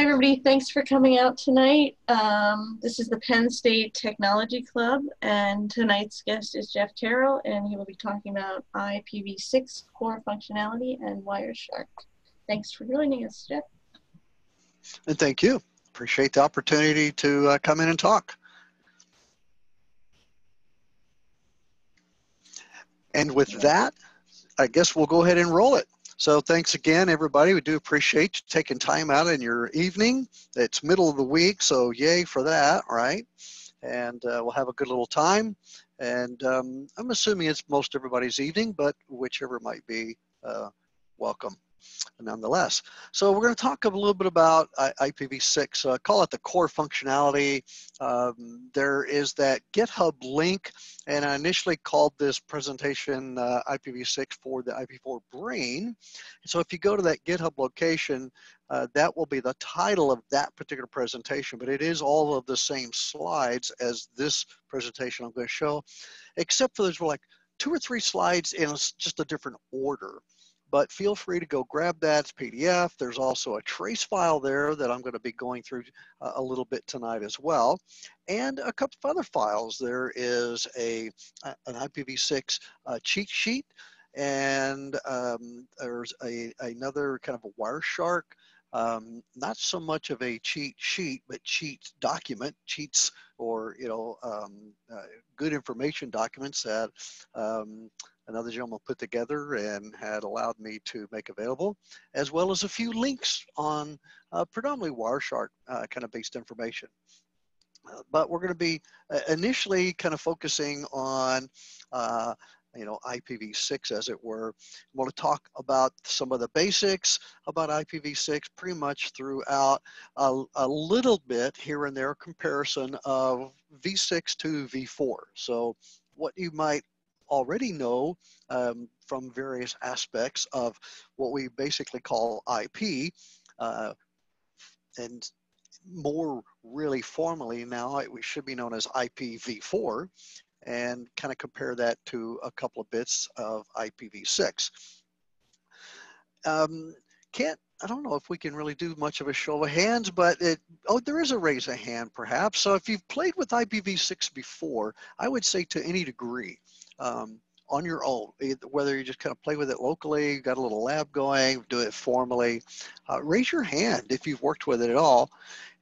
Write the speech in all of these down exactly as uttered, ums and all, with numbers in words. Hi everybody, thanks for coming out tonight. Um, this is the Penn State Technology Club, and tonight's guest is Jeff Carrell, and he will be talking about I P v six core functionality and Wireshark. Thanks for joining us, Jeff. And thank you. Appreciate the opportunity to uh, come in and talk. And with that, I guess we'll go ahead and roll it. So thanks again, everybody. We do appreciate you taking time out in your evening. It's middle of the week, so yay for that, right? And uh, we'll have a good little time. And um, I'm assuming it's most everybody's evening, but whichever it might be, uh, welcome nonetheless. So we're going to talk a little bit about I P v six, uh, call it the core functionality. Um, there is that GitHub link, and I initially called this presentation uh, I P v six for the I P v four brain. So if you go to that GitHub location, uh, that will be the title of that particular presentation, but it is all of the same slides as this presentation I'm going to show, except for there's like two or three slides in just a different order. But feel free to go grab that, it's P D F. There's also a trace file there that I'm gonna be going through a little bit tonight as well. And a couple of other files. There is a, an I P v six uh, cheat sheet, and um, there's a, another kind of a Wireshark, um, not so much of a cheat sheet, but cheat document, cheats or you know um, uh, good information documents that um, another gentleman put together and had allowed me to make available, as well as a few links on uh, predominantly Wireshark uh, kind of based information. Uh, but we're going to be initially kind of focusing on uh, you know, I P v six, as it were. I want to talk about some of the basics about I P v six pretty much throughout, a, a little bit here and there comparison of v six to v four. So what you might already know um, from various aspects of what we basically call I P, uh, and more really formally now, it should be known as I P v four, and kind of compare that to a couple of bits of I P v six. Um, can't, I don't know if we can really do much of a show of hands, but it, oh, there is a raise of hand perhaps. So if you've played with I P v six before, I would say to any degree, Um, on your own, whether you just kind of play with it locally, you've got a little lab going, do it formally, uh, raise your hand if you've worked with it at all,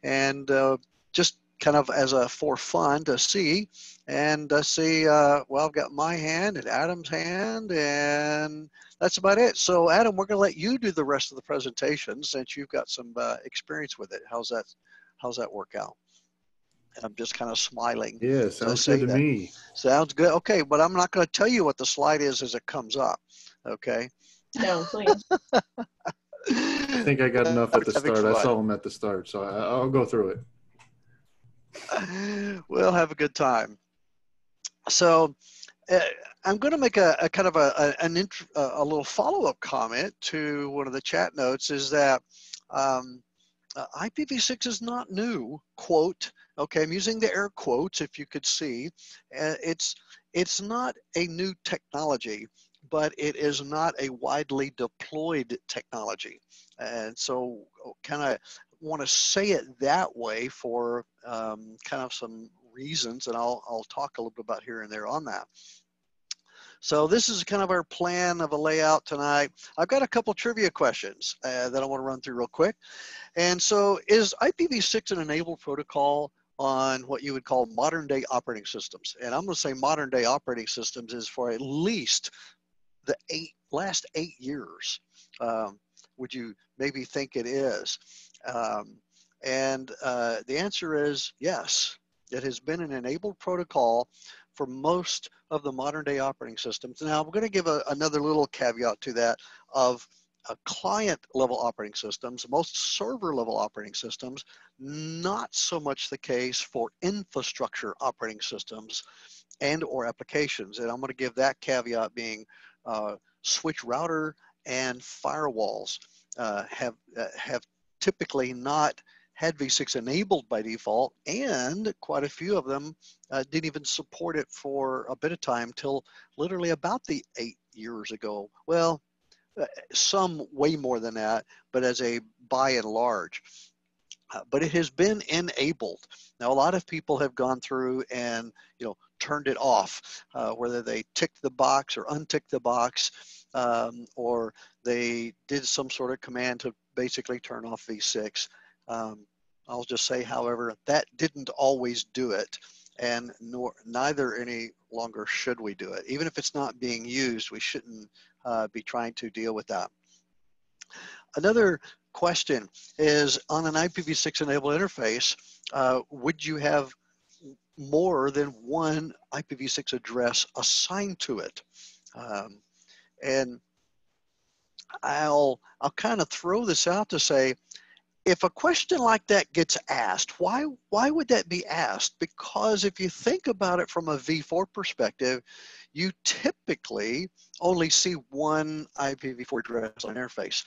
and uh, just kind of as a for fun to see, and uh, see, uh, well, I've got my hand and Adam's hand, and that's about it. So Adam, we're gonna let you do the rest of the presentation since you've got some uh, experience with it. How's that, how's that work out? I'm just kind of smiling. Yeah, sounds good to me. Sounds good. Okay, but I'm not going to tell you what the slide is as it comes up. Okay. No, please. I think I got enough at the start. I saw them at the start, so I'll go through it. We'll have a good time. So uh, I'm going to make a, a kind of a an intro, a little follow-up comment to one of the chat notes. Is that um, uh, I P v six is not new. Quote. Okay, I'm using the air quotes, if you could see. Uh, it's, it's not a new technology, but it is not a widely deployed technology. And so kind of want to say it that way for um, kind of some reasons, and I'll, I'll talk a little bit about here and there on that. So this is kind of our plan of a layout tonight. I've got a couple trivia questions uh, that I want to run through real quick. And so, is I P v six an enabled protocol on what you would call modern day operating systems? And I'm gonna say modern day operating systems is for at least the eight, last eight years. Um, would you maybe think it is? Um, and uh, the answer is yes. It has been an enabled protocol for most of the modern day operating systems. Now we're gonna give a, another little caveat to that of a client level operating systems, most server level operating systems, not so much the case for infrastructure operating systems and or applications. And I'm gonna give that caveat being uh, switch router and firewalls uh, have, uh, have typically not had v six enabled by default, and quite a few of them uh, didn't even support it for a bit of time till literally about the eight years ago. Well, some way more than that, but as a by and large. Uh, but it has been enabled. Now, a lot of people have gone through and, you know, turned it off, uh, whether they ticked the box or unticked the box, um, or they did some sort of command to basically turn off v six. Um, I'll just say, however, that didn't always do it, and nor, neither any longer should we do it. Even if it's not being used, we shouldn't uh, be trying to deal with that. Another question is, on an I P v six enabled interface, uh, would you have more than one I P v six address assigned to it? Um, and I'll, I'll kind of throw this out to say, if a question like that gets asked, why, why would that be asked? Because if you think about it from a v four perspective, you typically only see one I P v four address on interface.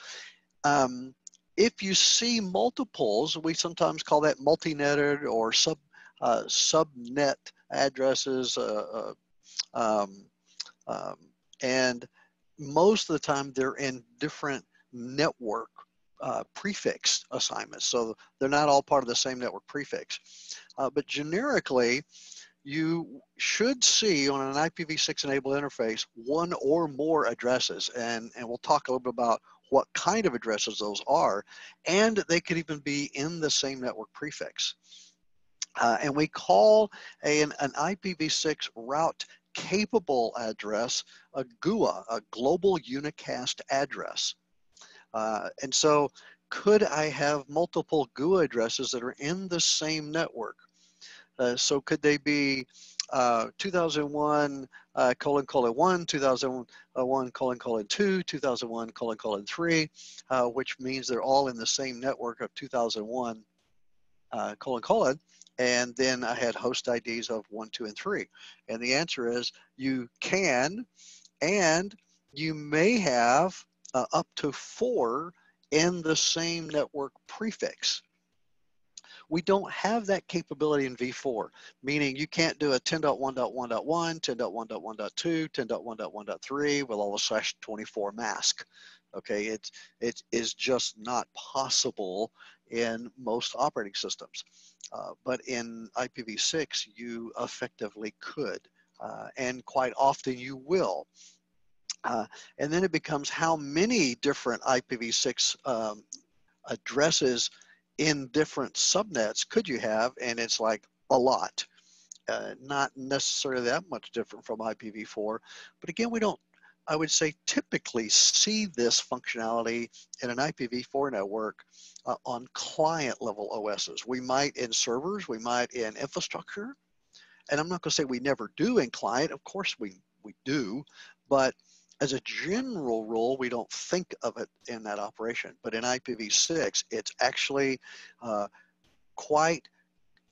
Um, If you see multiples, we sometimes call that multi-netted or sub uh, subnet addresses, uh, uh, um, um, and most of the time they're in different network uh, prefix assignments, so they're not all part of the same network prefix. Uh, but generically, you should see on an I P v six enabled interface one or more addresses, and and we'll talk a little bit about what kind of addresses those are, and they could even be in the same network prefix. Uh, and we call a, an, an I P v six route capable address a G U A, a global unicast address. Uh, and so could I have multiple G U A addresses that are in the same network? Uh, so could they be uh, two thousand one uh, colon colon one, two thousand one colon colon two, two thousand one colon colon three, uh, which means they're all in the same network of two thousand one uh, colon colon, and then I had host I Ds of one, two, and three. And the answer is you can, and you may have uh, up to four in the same network prefix. We don't have that capability in v four, meaning you can't do a ten dot one dot one dot one, ten dot one dot one dot two, ten dot one dot one dot three with all the slash twenty-four mask. Okay, it, it is just not possible in most operating systems. Uh, but in I P v six, you effectively could, uh, and quite often you will. Uh, and then it becomes how many different I P v six um, addresses in different subnets could you have, and it's like a lot. Uh, not necessarily that much different from I P v four, but again, we don't, I would say, typically see this functionality in an I P v four network uh, on client level O Ss. We might in servers, we might in infrastructure, and I'm not gonna say we never do in client, of course we, we do, but as a general rule, we don't think of it in that operation. But in I P v six, it's actually uh, quite,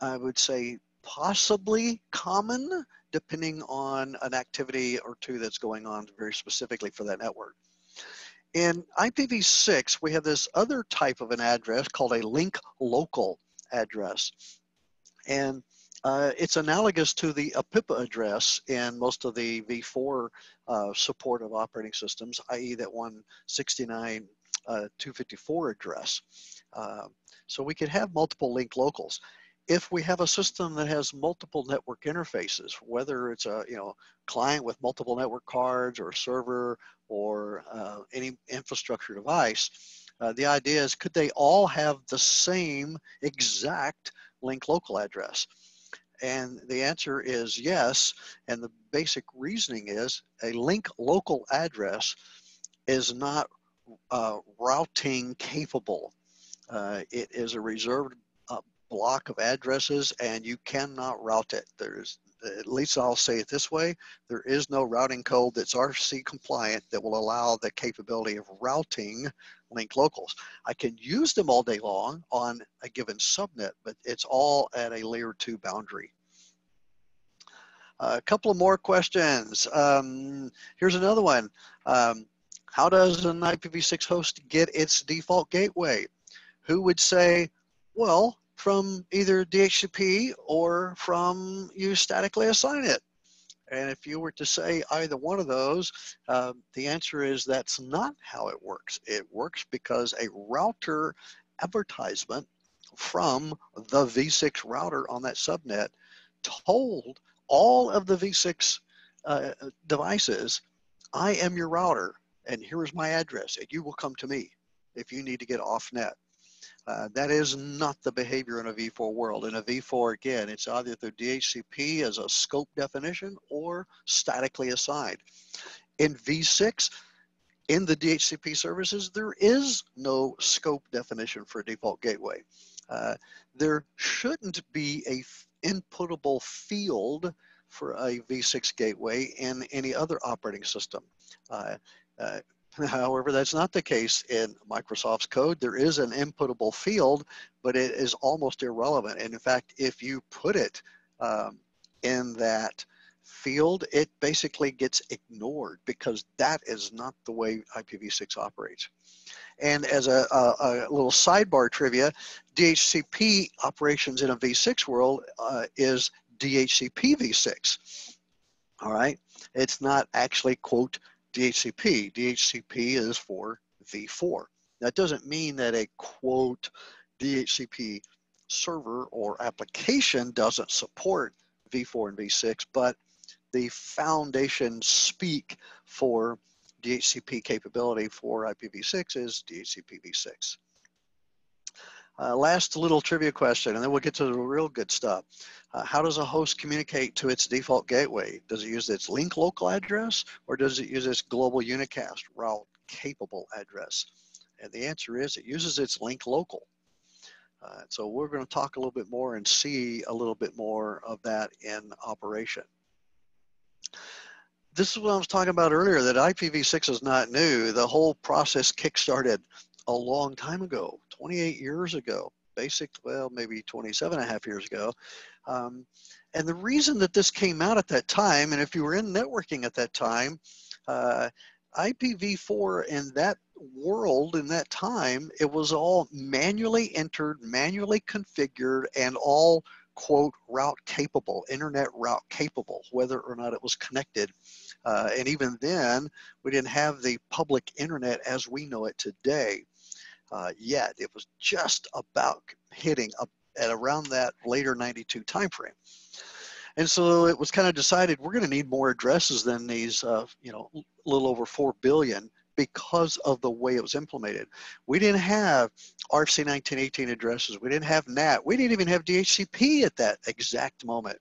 I would say, possibly common, depending on an activity or two that's going on very specifically for that network. In I P v six, we have this other type of an address called a link local address. And Uh, it's analogous to the A P I P A address in most of the v four uh, support of operating systems, that is that one sixty-nine uh, two fifty-four address. Uh, so we could have multiple link locals. If we have a system that has multiple network interfaces, whether it's a you know client with multiple network cards or a server or uh, any infrastructure device, uh, the idea is, could they all have the same exact link local address? And the answer is yes, and the basic reasoning is a link local address is not uh, routing capable. Uh, it is a reserved uh, block of addresses, and you cannot route it. There's, at least I'll say it this way, there is no routing code that's R F C compliant that will allow the capability of routing link locals. I can use them all day long on a given subnet, but it's all at a layer two boundary. Uh, a couple of more questions. Um, here's another one. Um, how does an I P v six host get its default gateway? Who would say, well, from either D H C P or from you statically assign it? And if you were to say either one of those, uh, the answer is that's not how it works. It works because a router advertisement from the v six router on that subnet told all of the v six uh, devices, I am your router and here is my address and you will come to me if you need to get off net. Uh, that is not the behavior in a v four world. In a v four, again, it's either through D H C P as a scope definition or statically assigned. In v six, in the D H C P services, there is no scope definition for a default gateway. Uh, there shouldn't be an inputable field for a v six gateway in any other operating system. Uh, uh, However, that's not the case in Microsoft's code. There is an inputable field, but it is almost irrelevant. And in fact, if you put it um, in that field, it basically gets ignored because that is not the way I P v six operates. And as a, a, a little sidebar trivia, D H C P operations in a v six world uh, is D H C P v six, all right? It's not actually, quote, D H C P. D H C P is for v four. That doesn't mean that a quote D H C P server or application doesn't support v four and v six, but the foundation speak for D H C P capability for I P v six is D H C P v six. Uh, last little trivia question, and then we'll get to the real good stuff. Uh, how does a host communicate to its default gateway? Does it use its link local address, or does it use its global unicast route capable address? And the answer is it uses its link local. Uh, so we're going to talk a little bit more and see a little bit more of that in operation. This is what I was talking about earlier, that I P v six is not new. The whole process kickstarted a long time ago, twenty-eight years ago, basically, well, maybe twenty-seven and a half years ago. Um, and the reason that this came out at that time, and if you were in networking at that time, uh, I P v four in that world, in that time, it was all manually entered, manually configured, and all, quote, route capable, internet route capable, whether or not it was connected. Uh, and even then, we didn't have the public internet as we know it today. Uh, yet it was just about hitting up at around that later ninety-two timeframe, and so it was kind of decided we're going to need more addresses than these, uh, you know, a little over four billion because of the way it was implemented. We didn't have R F C nineteen eighteen addresses. We didn't have N A T. We didn't even have D H C P at that exact moment.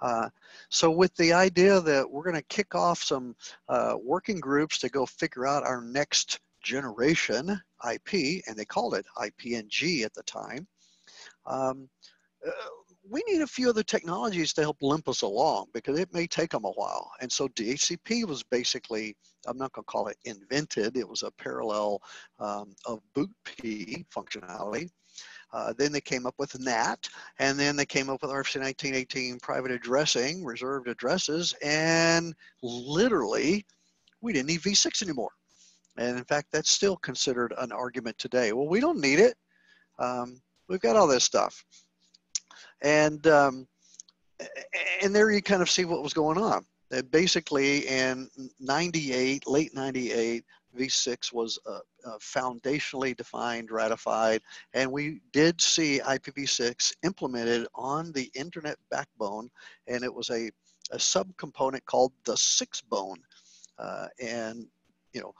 Uh, so with the idea that we're going to kick off some uh, working groups to go figure out our next generation I P, and they called it I P N G at the time, um, uh, we need a few other technologies to help limp us along because it may take them a while. And so D H C P was basically, I'm not going to call it invented, it was a parallel um, of boot P functionality. Uh, then they came up with N A T, and then they came up with R F C nineteen eighteen private addressing, reserved addresses, and literally we didn't need v six anymore. And in fact, that's still considered an argument today. Well, we don't need it. Um, we've got all this stuff. And, um, and there you kind of see what was going on. That basically in ninety-eight, late ninety-eight, v six was uh, uh, foundationally defined, ratified, and we did see I P v six implemented on the internet backbone, and it was a, a subcomponent called the six bone. Uh, and, you know,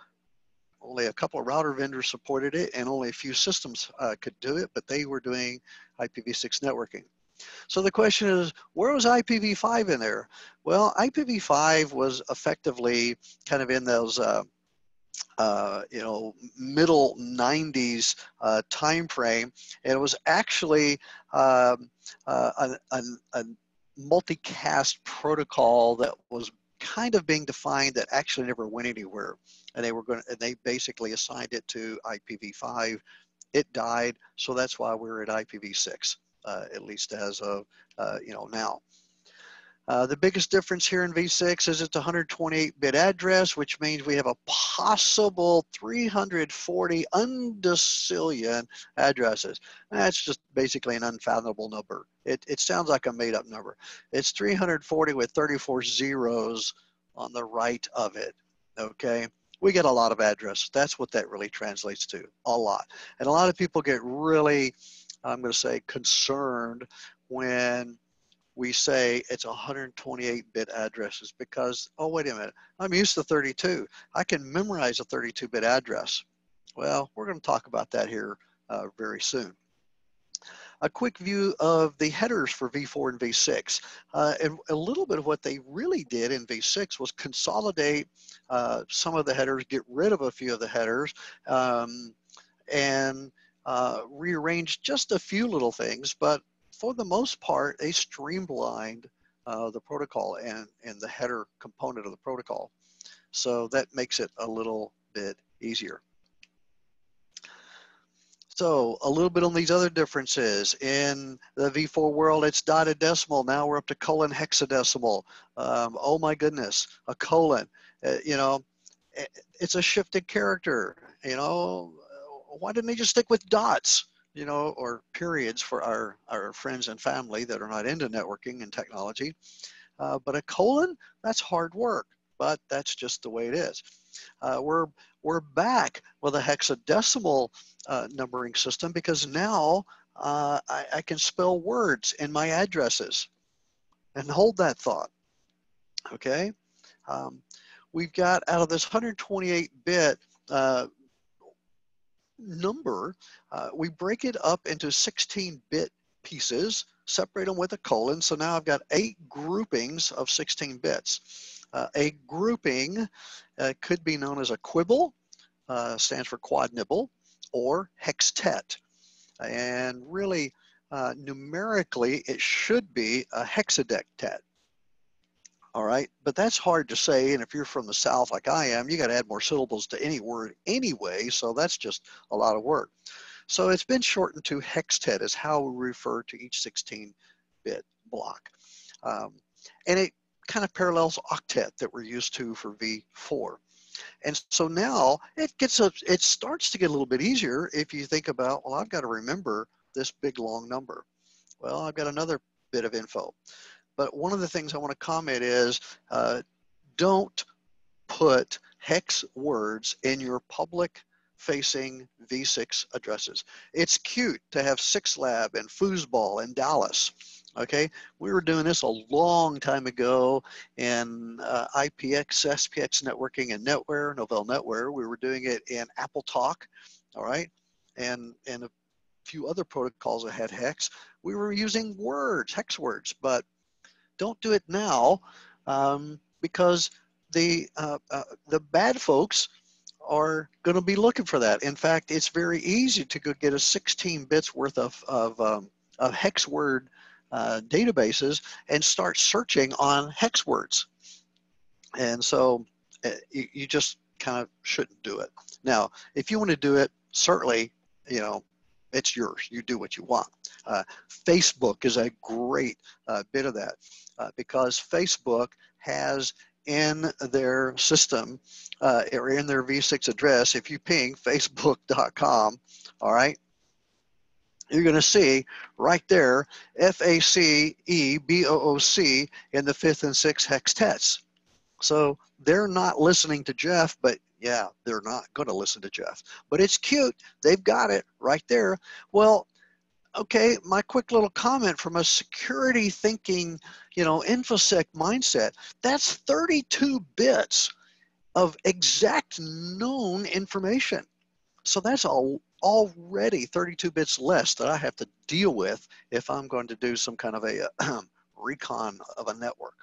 only a couple of router vendors supported it, and only a few systems uh, could do it, but they were doing I P v six networking. So the question is, where was I P v five in there? Well, I P v five was effectively kind of in those, uh, uh, you know, middle nineties uh, time frame, and it was actually um, uh, a, a, a multicast protocol that was kind of being defined that actually never went anywhere, and they were going to, and they basically assigned it to I P v five. It died, so that's why we're at I P v six, uh, at least as of uh, you know now. Uh, the biggest difference here in v six is it's one hundred twenty-eight bit address, which means we have a possible three hundred forty undecillion addresses. That's just basically an unfathomable number. It, it sounds like a made-up number. It's three hundred forty with thirty-four zeros on the right of it, okay? We get a lot of addresses. That's what that really translates to, a lot. And a lot of people get really I'm going to say concerned when we say it's one hundred twenty-eight bit addresses, because, oh, wait a minute, I'm used to thirty-two. I can memorize a thirty-two bit address. Well, we're going to talk about that here uh, very soon. A quick view of the headers for V four and V six. Uh, and a little bit of what they really did in V six was consolidate uh, some of the headers, get rid of a few of the headers, um, and uh, rearrange just a few little things. But for the most part, they streamlined uh, the protocol and, and the header component of the protocol. So that makes it a little bit easier. So a little bit on these other differences. In the V four world, it's dotted decimal. Now we're up to colon hexadecimal. Um, oh my goodness, a colon. Uh, you know, it's a shifted character. You know, why didn't they just stick with dots? You know, or periods for our, our friends and family that are not into networking and technology. Uh, but a colon, that's hard work. But that's just the way it is. Uh, we're, we're back with a hexadecimal uh, numbering system, because now uh, I, I can spell words in my addresses. And hold that thought, okay? Um, we've got, out of this one hundred twenty-eight bit uh, number, uh, we break it up into sixteen bit pieces, separate them with a colon. So now I've got eight groupings of sixteen bits. Uh, a grouping uh, could be known as a quibble, uh, stands for quad nibble, or hextet. And really, uh, numerically, it should be a hexadectet. All right, but that's hard to say. And if you're from the South like I am, you got to add more syllables to any word anyway. So that's just a lot of work. So it's been shortened to hextet, is how we refer to each sixteen bit block. Um, and it kind of parallels octet that we're used to for V four. And so now it gets a, it starts to get a little bit easier if you think about, well, I've got to remember this big long number. Well, I've got another bit of info. But one of the things I want to comment is uh, don't put hex words in your public facing V six addresses. It's cute to have six lab and foosball in Dallas. Okay, we were doing this a long time ago in uh, I P X, S P X networking, and NetWare, Novell NetWare. We were doing it in AppleTalk, all right, and, and a few other protocols that had hex. We were using words, hex words, but don't do it now um, because the, uh, uh, the bad folks are going to be looking for that. In fact, it's very easy to go get a sixteen bits worth of, of, um, of hex word Uh, databases and start searching on hex words. And so uh, you, you just kind of shouldn't do it. Now, if you want to do it, certainly, you know, it's yours. You do what you want. Uh, Facebook is a great uh, bit of that uh, because Facebook has in their system uh, or in their V six address, if you ping facebook dot com, all right, you're going to see right there F A C E B O O C in the fifth and sixth hextets. So they're not listening to Jeff, but yeah, they're not going to listen to Jeff. But it's cute. They've got it right there. Well, okay, my quick little comment from a security thinking, you know, InfoSec mindset, that's thirty-two bits of exact known information. So that's a already thirty-two bits less that I have to deal with if I'm going to do some kind of a uh, recon of a network.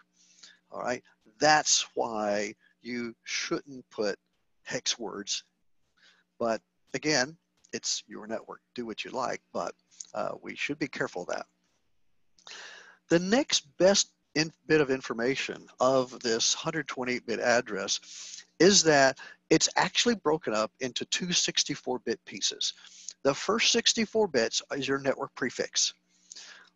All right, that's why you shouldn't put hex words. But again, it's your network, do what you like, but uh, we should be careful of that. The next best in bit of information of this one hundred twenty-eight bit address is that it's actually broken up into two sixty-four bit pieces. The first sixty-four bits is your network prefix.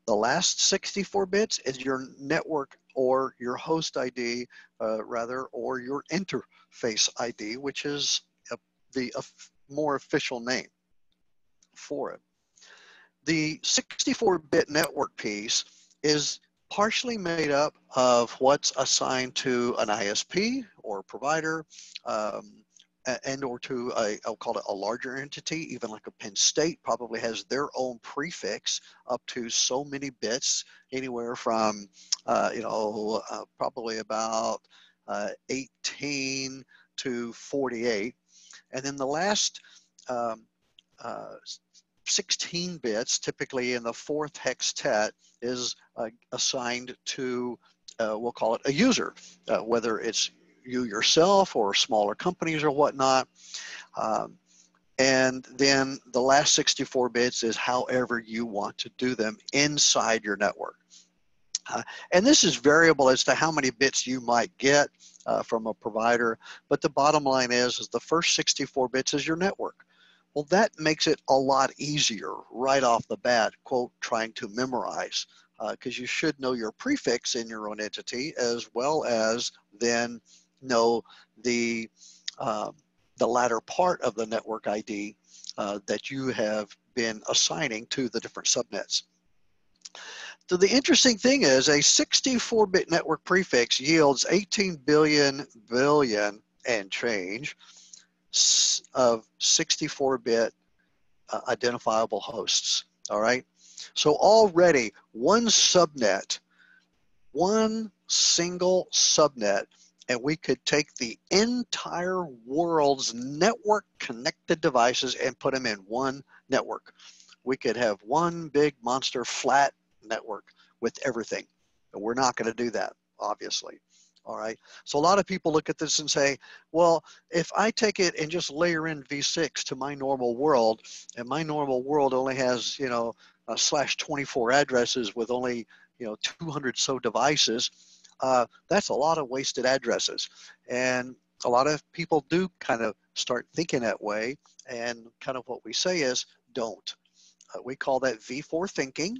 The last sixty-four bits is your network or your host I D, uh, rather, or your interface I D, which is a, the a more official name for it. The sixty-four bit network piece is partially made up of what's assigned to an I S P or provider, um, and or to a, I'll call it a larger entity, even like a Penn State probably has their own prefix up to so many bits, anywhere from, uh, you know, uh, probably about uh, eighteen to forty-eight. And then the last um, uh, sixteen bits, typically in the fourth hextet, is uh, assigned to, uh, we'll call it a user, uh, whether it's you yourself or smaller companies or whatnot. Um, and then the last sixty-four bits is however you want to do them inside your network. Uh, and this is variable as to how many bits you might get uh, from a provider. But the bottom line is, is the first sixty-four bits is your network. Well, that makes it a lot easier right off the bat, quote, trying to memorize. Because uh, you should know your prefix in your own entity as well as then know the, uh, the latter part of the network I D uh, that you have been assigning to the different subnets. So the interesting thing is a sixty-four bit network prefix yields eighteen billion billion and change of sixty-four bit uh, identifiable hosts, all right? So already one subnet, one single subnet, and we could take the entire world's network connected devices and put them in one network. We could have one big monster flat network with everything. But we're not going to do that, obviously. All right. So a lot of people look at this and say, well, if I take it and just layer in v six to my normal world, and my normal world only has, you know, Uh, slash twenty-four addresses with only, you know, two hundred so devices, uh, that's a lot of wasted addresses. And a lot of people do kind of start thinking that way. And kind of what we say is don't. Uh, we call that v four thinking.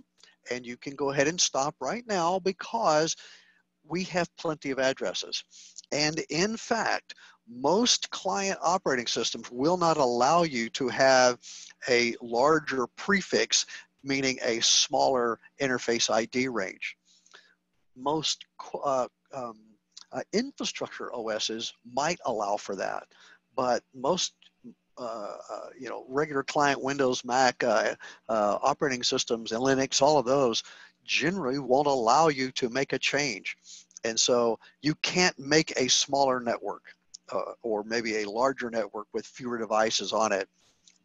And you can go ahead and stop right now because we have plenty of addresses. And in fact, most client operating systems will not allow you to have a larger prefix, meaning a smaller interface I D range. Most uh, um, uh, infrastructure O Ss might allow for that, but most uh, uh, you know, regular client Windows, Mac, uh, uh, operating systems and Linux, all of those generally won't allow you to make a change. And so you can't make a smaller network uh, or maybe a larger network with fewer devices on it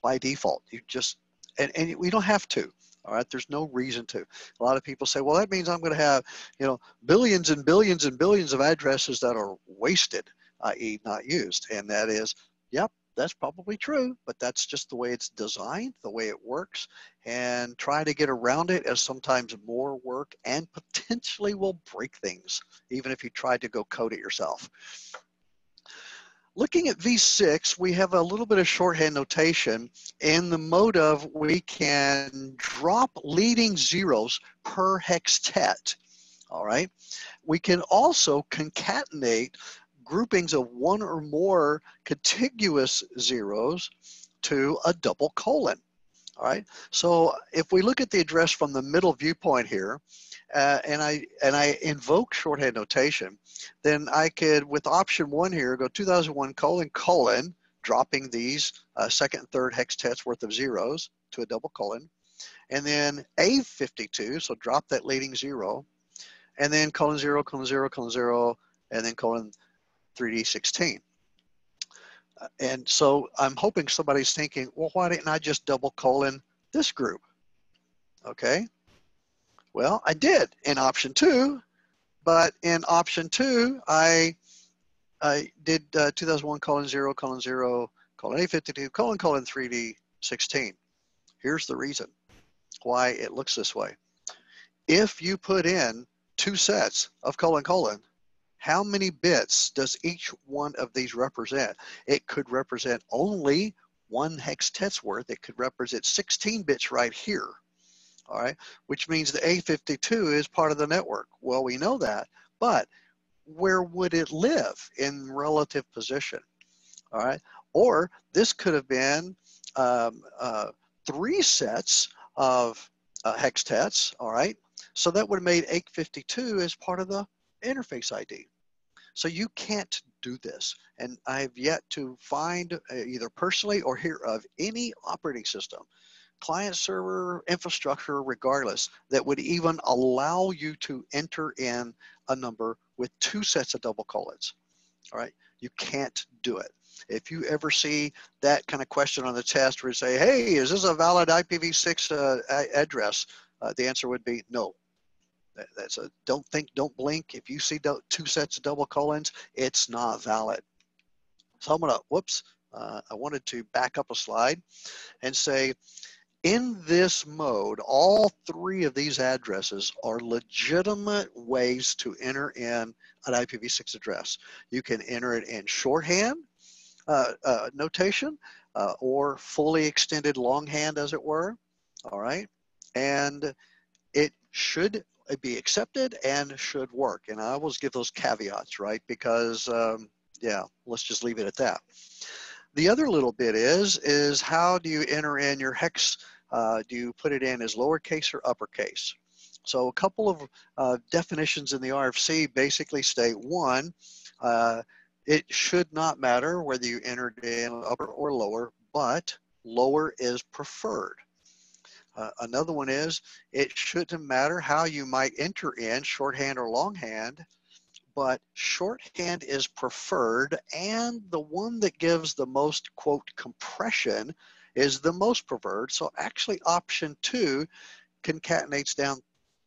by default. You just, and, and we don't have to. All right, there's no reason to. A lot of people say, well, that means I'm going to have, you know, billions and billions and billions of addresses that are wasted, that is not used. And that is, yep, that's probably true, but that's just the way it's designed, the way it works. And trying to get around it is sometimes more work and potentially will break things, even if you try to go code it yourself. Looking at v six, we have a little bit of shorthand notation in the mode of we can drop leading zeros per hextet, all right? We can also concatenate groupings of one or more contiguous zeros to a double colon, all right? So if we look at the address from the middle viewpoint here, Uh, and I and I invoke shorthand notation, then I could, with option one here, go two thousand one colon colon, dropping these uh, second and third hextets worth of zeros to a double colon, and then A fifty-two, so drop that leading zero, and then colon zero, colon zero, colon zero, and then colon three D sixteen. Uh, and so I'm hoping somebody's thinking, well, why didn't I just double colon this group? Okay. Well, I did in option two, but in option two, I, I did uh, two thousand one colon zero, colon zero, colon A fifty-two, colon, colon three D sixteen. Here's the reason why it looks this way. If you put in two sets of colon, colon, how many bits does each one of these represent? It could represent only one hextet's worth. It could represent sixteen bits right here. All right, which means the A fifty-two is part of the network. Well, we know that, but where would it live in relative position? All right, or this could have been um, uh, three sets of uh, hextets. All right, so that would have made A fifty-two as part of the interface I D. So you can't do this. And I have yet to find, either personally or hear of, any operating system, client server infrastructure regardless, that would even allow you to enter in a number with two sets of double colons. All right, you can't do it. If you ever see that kind of question on the test where you say, hey, is this a valid I P v six uh, address? Uh, the answer would be no. That, that's a don't think, don't blink. If you see two sets of double colons, it's not valid. So I'm gonna, whoops, uh, I wanted to back up a slide and say, in this mode, all three of these addresses are legitimate ways to enter in an I P v six address. You can enter it in shorthand uh, uh, notation uh, or fully extended longhand, as it were, all right? And it should be accepted and should work. And I always give those caveats, right? Because, um, yeah, let's just leave it at that. The other little bit is, is how do you enter in your hex? Uh, do you put it in as lowercase or uppercase? So a couple of uh, definitions in the R F C basically state, one, uh, it should not matter whether you entered in upper or lower, but lower is preferred. Uh, another one is, it shouldn't matter how you might enter in shorthand or longhand, but shorthand is preferred, and the one that gives the most, quote, compression is the most preferred. So actually option two concatenates down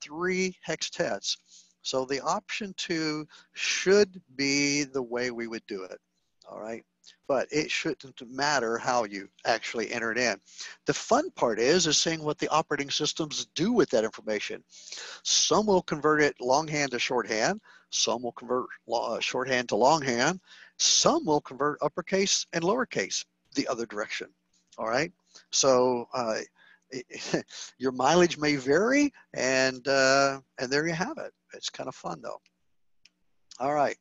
three hextets. So the option two should be the way we would do it, all right? But it shouldn't matter how you actually enter it in. The fun part is, is seeing what the operating systems do with that information. Some will convert it longhand to shorthand. Some will convert shorthand to longhand. Some will convert uppercase and lowercase the other direction, all right? So uh, it, your mileage may vary, and, uh, and there you have it. It's kind of fun, though. All right,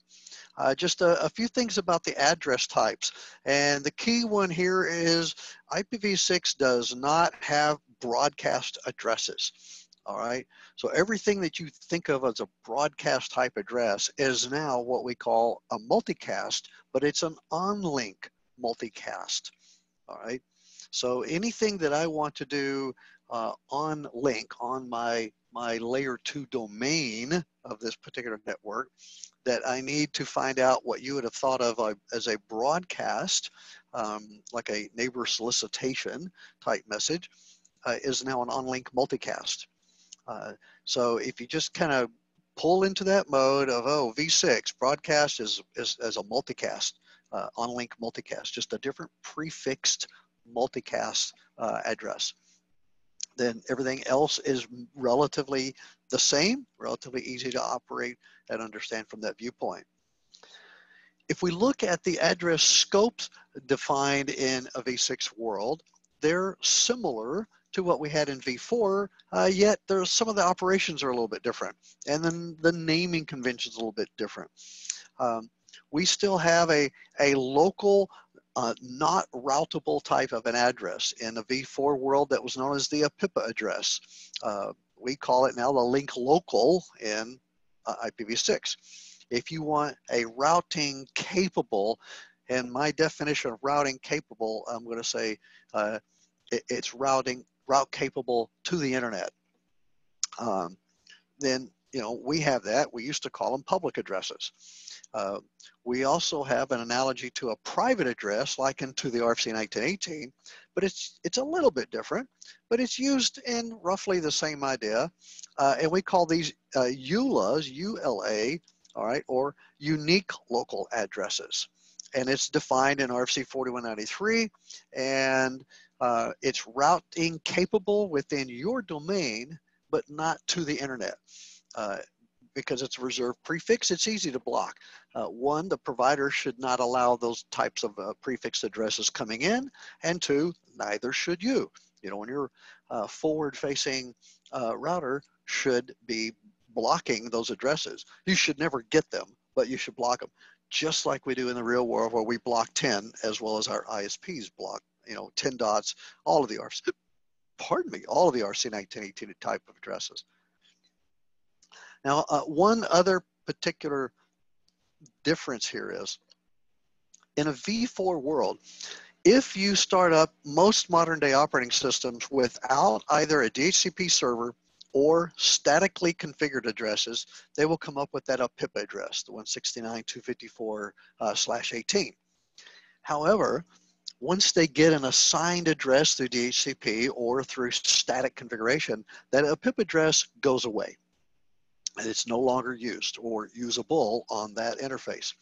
uh, just a, a few things about the address types. And the key one here is I P v six does not have broadcast addresses, all right? So everything that you think of as a broadcast type address is now what we call a multicast, but it's an on-link multicast, all right? So anything that I want to do uh, on link on my my layer two domain of this particular network, that I need to find out what you would have thought of as a broadcast, um, like a neighbor solicitation type message, uh, is now an on-link multicast. Uh, so if you just kind of pull into that mode of, oh, v six, broadcast is, is, is a multicast, uh, on-link multicast, just a different prefixed multicast uh, address. Then everything else is relatively the same, relatively easy to operate and understand from that viewpoint. If we look at the address scopes defined in a v six world, they're similar to what we had in v four, uh, yet there's some of the operations are a little bit different, and then the naming convention's a little bit different. Um, we still have a, a local Uh, not routable type of an address in the v four world that was known as the A P I P A address. Uh, we call it now the link local in uh, I P v six. If you want a routing capable, and my definition of routing capable, I'm going to say uh, it, it's routing route capable to the internet. Um, then you know, we have that. We used to call them public addresses. Uh, we also have an analogy to a private address, likened to the R F C nineteen eighteen, but it's, it's a little bit different, but it's used in roughly the same idea. Uh, and we call these uh, U L As, U L A, all right, or unique local addresses. And it's defined in R F C forty-one ninety-three, and uh, it's routing capable within your domain, but not to the internet. Uh, because it's a reserved prefix, it's easy to block. Uh, one, the provider should not allow those types of uh, prefix addresses coming in, and two, neither should you. You know, when your uh, forward-facing uh, router should be blocking those addresses. You should never get them, but you should block them, just like we do in the real world where we block ten, as well as our I S Ps block, you know, ten dots, all of the R C, pardon me, all of the R C nineteen eighteen type of addresses. Now, uh, one other particular difference here is in a v four world, if you start up most modern day operating systems without either a D H C P server or statically configured addresses, they will come up with that A P I P A address, the one sixty-nine dot two fifty-four slash eighteen. However, once they get an assigned address through D H C P or through static configuration, that A P I P address goes away and it's no longer used or usable on that interface.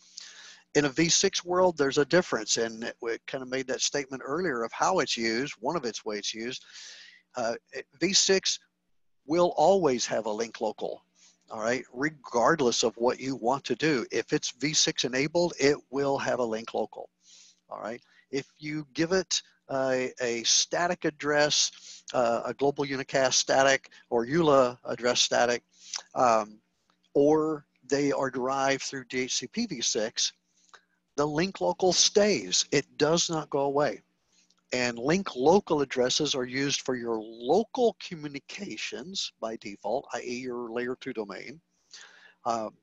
In a v six world, there's a difference, and we kind of made that statement earlier of how it's used, one of its ways it's used. Uh, v six will always have a link local, all right, regardless of what you want to do. If it's v six enabled, it will have a link local, all right? If you give it a, a static address, uh, a global unicast static or U L A address static, um, or they are derived through D H C P v six, the link local stays. It does not go away. And link local addresses are used for your local communications by default, that is your layer two domain. Um,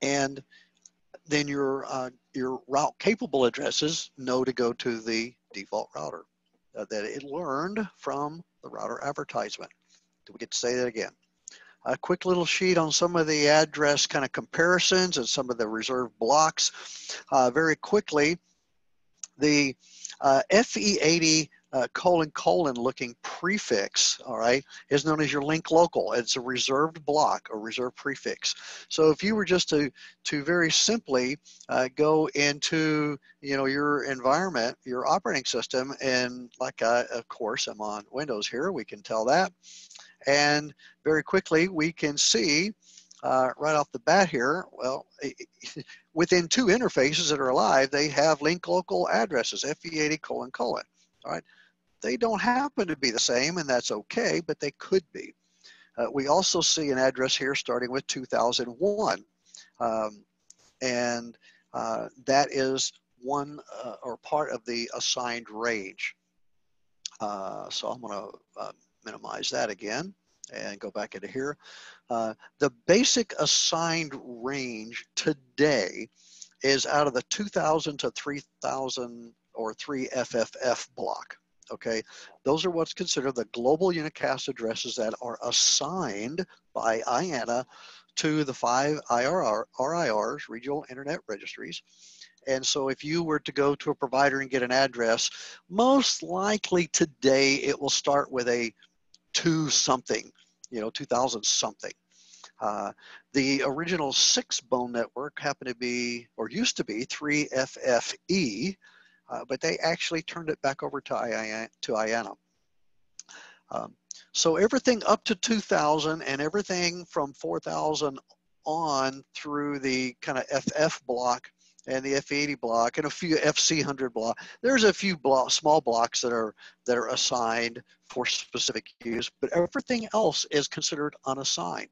and then your, uh, your route capable addresses know to go to the default router uh, that it learned from the router advertisement. Do we get to say that again? A quick little sheet on some of the address kind of comparisons and some of the reserved blocks. Uh, very quickly, the uh, F E eighty uh, colon colon looking prefix, all right, is known as your link local. It's a reserved block or reserved prefix. So if you were just to, to very simply uh, go into, you know, your environment, your operating system, and like I, of course, I'm on Windows here, we can tell that. And very quickly, we can see uh, right off the bat here, well, within two interfaces that are alive, they have link local addresses, F E eighty colon colon, all right? They don't happen to be the same, and that's okay, but they could be. Uh, we also see an address here starting with two thousand one, um, and uh, that is one uh, or part of the assigned range. Uh, so I'm gonna uh, minimize that again and go back into here. Uh, the basic assigned range today is out of the two thousand to three thousand or three F F F block, okay? Those are what's considered the global unicast addresses that are assigned by I A N A to the five R I Rs, regional internet registries. And so if you were to go to a provider and get an address, most likely today it will start with a two something, you know, two thousand something. Uh, the original six bone network happened to be, or used to be, three F F E, uh, but they actually turned it back over to I A N A. To I A N A. Um, so everything up to two thousand and everything from four thousand on through the kind of F F block and the F E eighty block and a few F C one hundred block. There's a few block, small blocks that are that are assigned for specific use, but everything else is considered unassigned.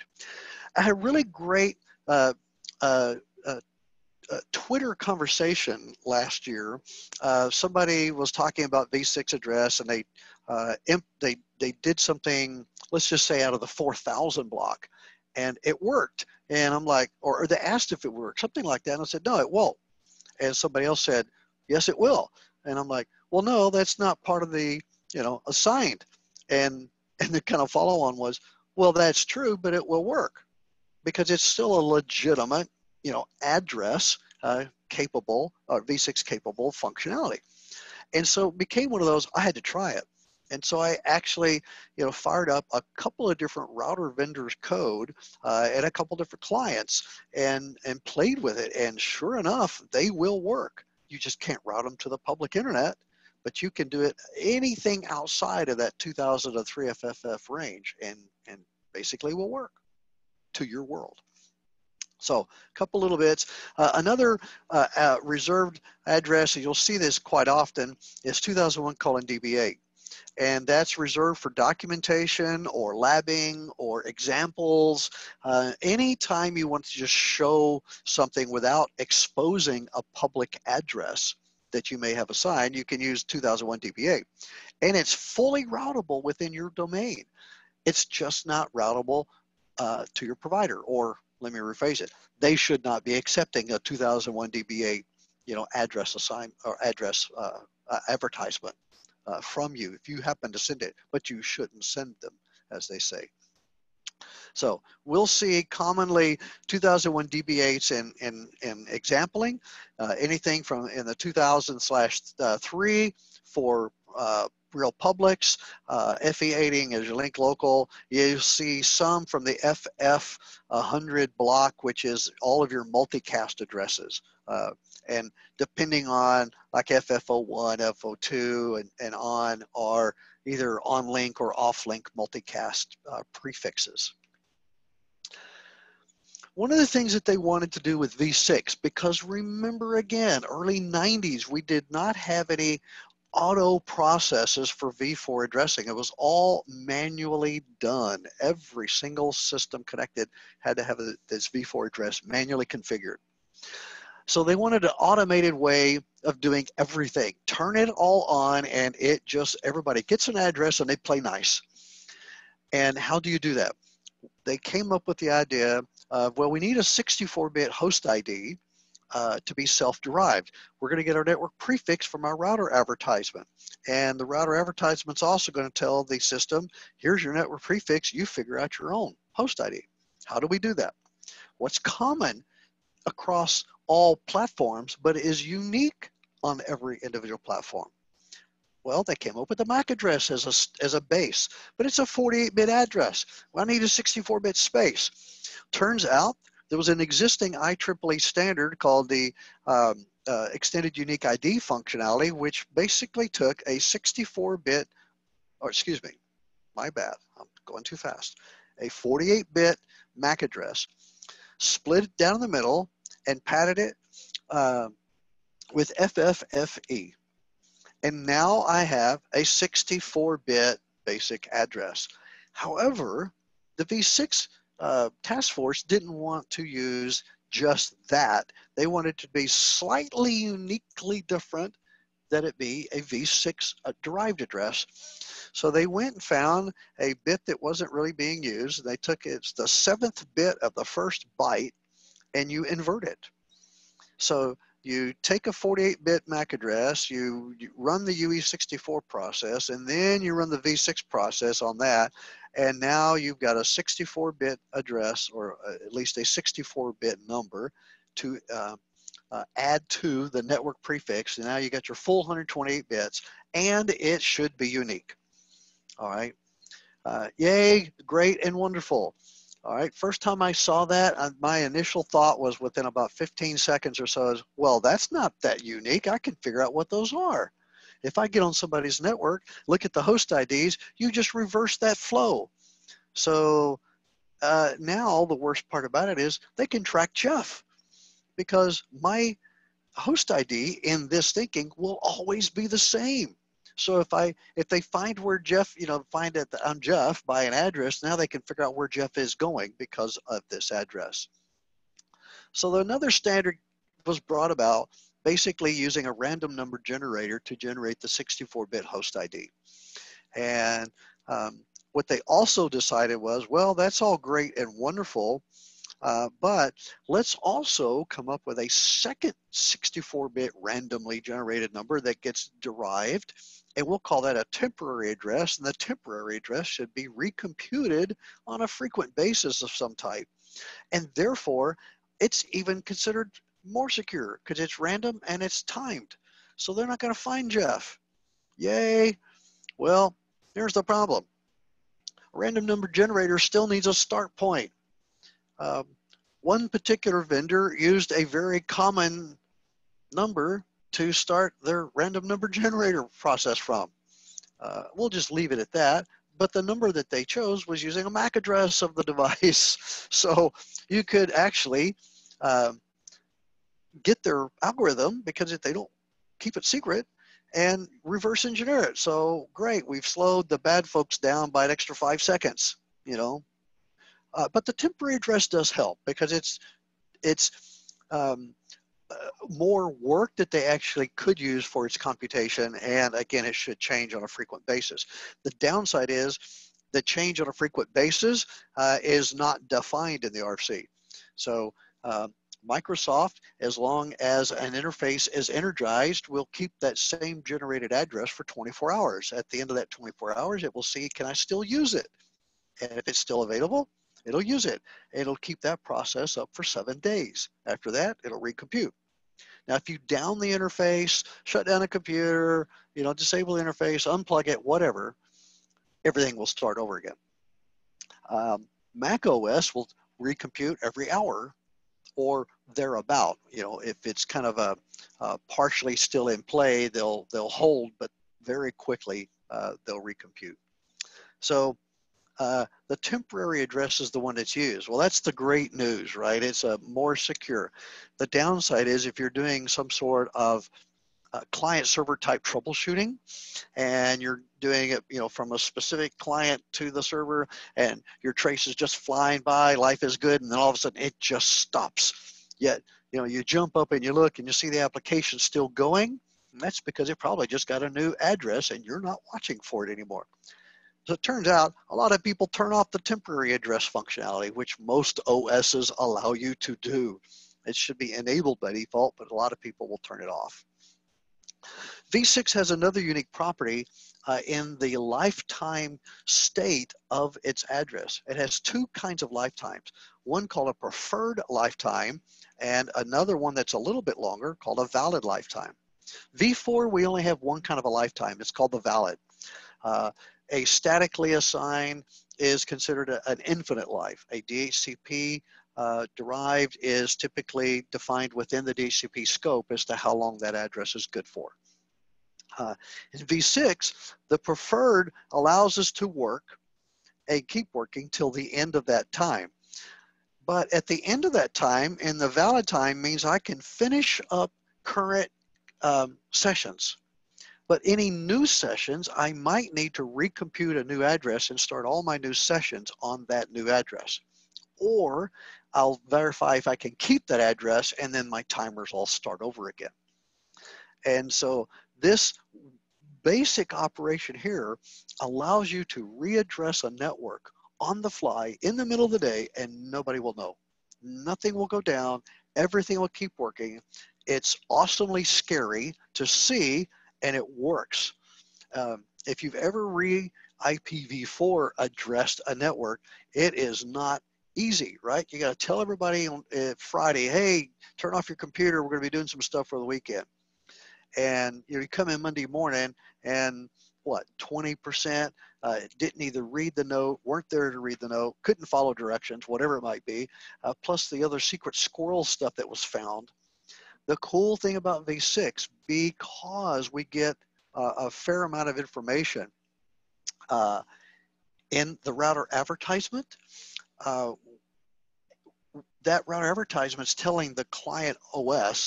I had a really great uh, uh, uh, uh, Twitter conversation last year. Uh, somebody was talking about v six address, and they uh, imp they they did something. Let's just say out of the four thousand block, and it worked. And I'm like, or, or they asked if it worked, something like that. And I said, no, it won't. And somebody else said, yes, it will. And I'm like, well, no, that's not part of the, you know, assigned. And, and the kind of follow on was, well, that's true, but it will work because it's still a legitimate, you know, address uh, capable or v six capable functionality. And so it became one of those, I had to try it. And so I actually, you know, fired up a couple of different router vendors' code uh, and a couple different clients, and and played with it. And sure enough, they will work. You just can't route them to the public internet, but you can do it anything outside of that two thousand to three F F F range, and and basically will work to your world. So a couple little bits. Uh, another uh, uh, reserved address, and you'll see this quite often, is two thousand one colon D B eight. And that's reserved for documentation or labbing or examples. Uh, anytime you want to just show something without exposing a public address that you may have assigned, you can use two thousand one D B eight. And it's fully routable within your domain. It's just not routable uh, to your provider, or let me rephrase it. They should not be accepting a two thousand one D B eight, you know, address assign or address uh, uh, advertisement uh, from you if you happen to send it, but you shouldn't send them, as they say. So we'll see commonly two thousand one D B eights in, in, in exampling, uh, anything from in the two thousand slash three for uh, real publics, uh, F E eighting is your link local. You see some from the F F one hundred block, which is all of your multicast addresses. Uh, and depending on like F F zero one, F zero two and, and on are either on-link or off-link multicast uh, prefixes. One of the things that they wanted to do with v six, because remember again, early nineties, we did not have any auto processes for v four addressing. It was all manually done. Every single system connected had to have a, this v four address manually configured. So they wanted an automated way of doing everything. Turn it all on and it just, everybody gets an address and they play nice. And how do you do that? They came up with the idea of, well, we need a sixty-four bit host I D uh, to be self-derived. We're gonna get our network prefix from our router advertisement. And the router advertisement's also gonna tell the system, here's your network prefix, you figure out your own host I D. How do we do that? What's common across all platforms, but is unique on every individual platform? Well, they came up with the M A C address as a, as a base, but it's a forty-eight bit address. Well, I need a sixty-four bit space. Turns out there was an existing I triple E standard called the um, uh, Extended Unique I D functionality, which basically took a sixty-four bit, or excuse me, my bad, I'm going too fast, a forty-eight bit M A C address, split it down the middle, and padded it uh, with F F F E. And now I have a sixty-four bit basic address. However, the v six uh, task force didn't want to use just that. They wanted to be slightly uniquely different, that it be a v six uh, derived address. So they went and found a bit that wasn't really being used. They took it's the seventh bit of the first byte and you invert it. So you take a forty-eight bit M A C address, you, you run the U E sixty-four process, and then you run the v six process on that, and now you've got a sixty-four bit address, or at least a sixty-four bit number to uh, uh, add to the network prefix, and now you got your full one hundred twenty-eight bits, and it should be unique. All right, uh, yay, great and wonderful. All right, first time I saw that, uh, my initial thought was within about fifteen seconds or so is, well, that's not that unique. I can figure out what those are. If I get on somebody's network, look at the host I Ds, you just reverse that flow. So uh, now the worst part about it is they can track Jeff, because my host I D in this thinking will always be the same. So if I, if they find where Jeff, you know, find that I'm Jeff by an address, now they can figure out where Jeff is going because of this address. So another standard was brought about basically using a random number generator to generate the sixty-four bit host I D. And um, what they also decided was, well, that's all great and wonderful, uh, but let's also come up with a second sixty-four bit randomly generated number that gets derived. And we'll call that a temporary address, and the temporary address should be recomputed on a frequent basis of some type. And therefore, it's even considered more secure because it's random and it's timed. So they're not going to find Jeff. Yay. Well, here's the problem. A random number generator still needs a start point. Um, one particular vendor used a very common number to start their random number generator process from. Uh, we'll just leave it at that, but the number that they chose was using a M A C address of the device. So you could actually uh, get their algorithm, because if they don't keep it secret, and reverse engineer it. So great, we've slowed the bad folks down by an extra five seconds, you know. Uh, but the temporary address does help, because it's, it's, um, Uh, more work that they actually could use for its computation, and again, it should change on a frequent basis. The downside is the change on a frequent basis uh, is not defined in the R F C. So uh, Microsoft, as long as an interface is energized, will keep that same generated address for twenty-four hours. At the end of that twenty-four hours, it will see, can I still use it? And if it's still available, it'll use it. It'll keep that process up for seven days. After that, it'll recompute. Now, if you down the interface, shut down a computer, you know, disable the interface, unplug it, whatever, everything will start over again. Um, Mac O S will recompute every hour or thereabout. You know, if it's kind of a, a partially still in play, they'll they'll hold, but very quickly uh, they'll recompute. So uh, the temporary address is the one that's used. Well, that's the great news, right? It's a more secure. The downside is if you're doing some sort of Uh, client server type troubleshooting, and you're doing it, you know, from a specific client to the server, and your trace is just flying by, life is good, and then all of a sudden it just stops. Yet, you know, you jump up and you look and you see the application still going, and that's because it probably just got a new address and you're not watching for it anymore. So it turns out a lot of people turn off the temporary address functionality, which most O Ss allow you to do. It should be enabled by default, but a lot of people will turn it off. V six has another unique property uh, in the lifetime state of its address. It has two kinds of lifetimes, one called a preferred lifetime and another one that's a little bit longer called a valid lifetime. V four, we only have one kind of a lifetime. It's called the valid. Uh, a statically assigned is considered a, an infinite life. A D H C P Uh, derived is typically defined within the D H C P scope as to how long that address is good for. Uh, in V six, the preferred allows us to work and keep working till the end of that time. But at the end of that time, in the valid time, means I can finish up current um, sessions. But any new sessions, I might need to recompute a new address and start all my new sessions on that new address. Or I'll verify if I can keep that address, and then my timers all start over again. And so this basic operation here allows you to readdress a network on the fly in the middle of the day, and nobody will know. Nothing will go down. Everything will keep working. It's awesomely scary to see, and it works. Um, if you've ever re I P v four addressed a network, it is not easy, right? You got to tell everybody on uh, Friday, hey, turn off your computer. We're going to be doing some stuff for the weekend. And you know, you come in Monday morning and what, twenty percent uh, didn't either read the note, weren't there to read the note, couldn't follow directions, whatever it might be, uh, plus the other secret squirrel stuff that was found. The cool thing about V six, because we get uh, a fair amount of information uh, in the router advertisement, Uh, that router advertisement is telling the client O S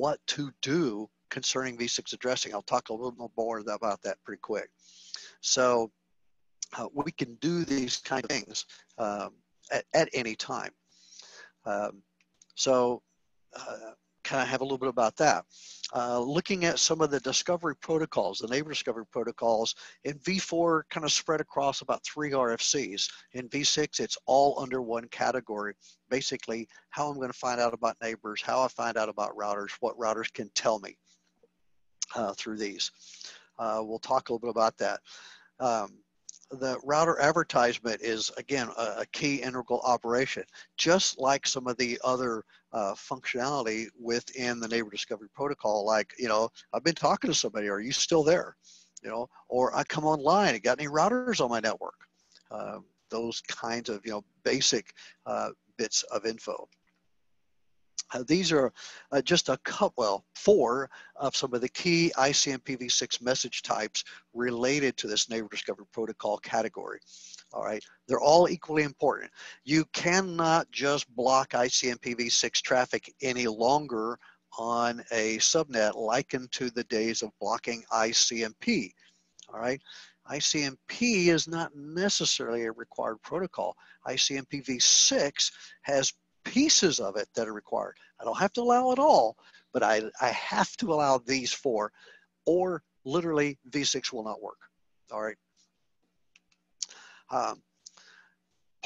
what to do concerning V six addressing. I'll talk a little more about that pretty quick. So uh, we can do these kind of things um, at, at any time. Um, so uh, kind of have a little bit about that. Uh, looking at some of the discovery protocols, the neighbor discovery protocols, in V four kind of spread across about three R F Cs. In V six, it's all under one category. Basically, how I'm going to find out about neighbors, how I find out about routers, what routers can tell me uh, through these. Uh, we'll talk a little bit about that. Um, The router advertisement is, again, a, a key integral operation, just like some of the other uh, functionality within the neighbor discovery protocol, like, you know, I've been talking to somebody, are you still there? You know, or I come online, got any routers on my network? Uh, those kinds of, you know, basic uh, bits of info. Uh, these are uh, just a couple, well, four of some of the key I C M P v six message types related to this neighbor discovery protocol category. All right, they're all equally important. You cannot just block I C M P v six traffic any longer on a subnet, likened to the days of blocking I C M P. All right, I C M P is not necessarily a required protocol. I C M P v six has pieces of it that are required. I don't have to allow it all, but I, I have to allow these four, or literally V six will not work. All right. Um,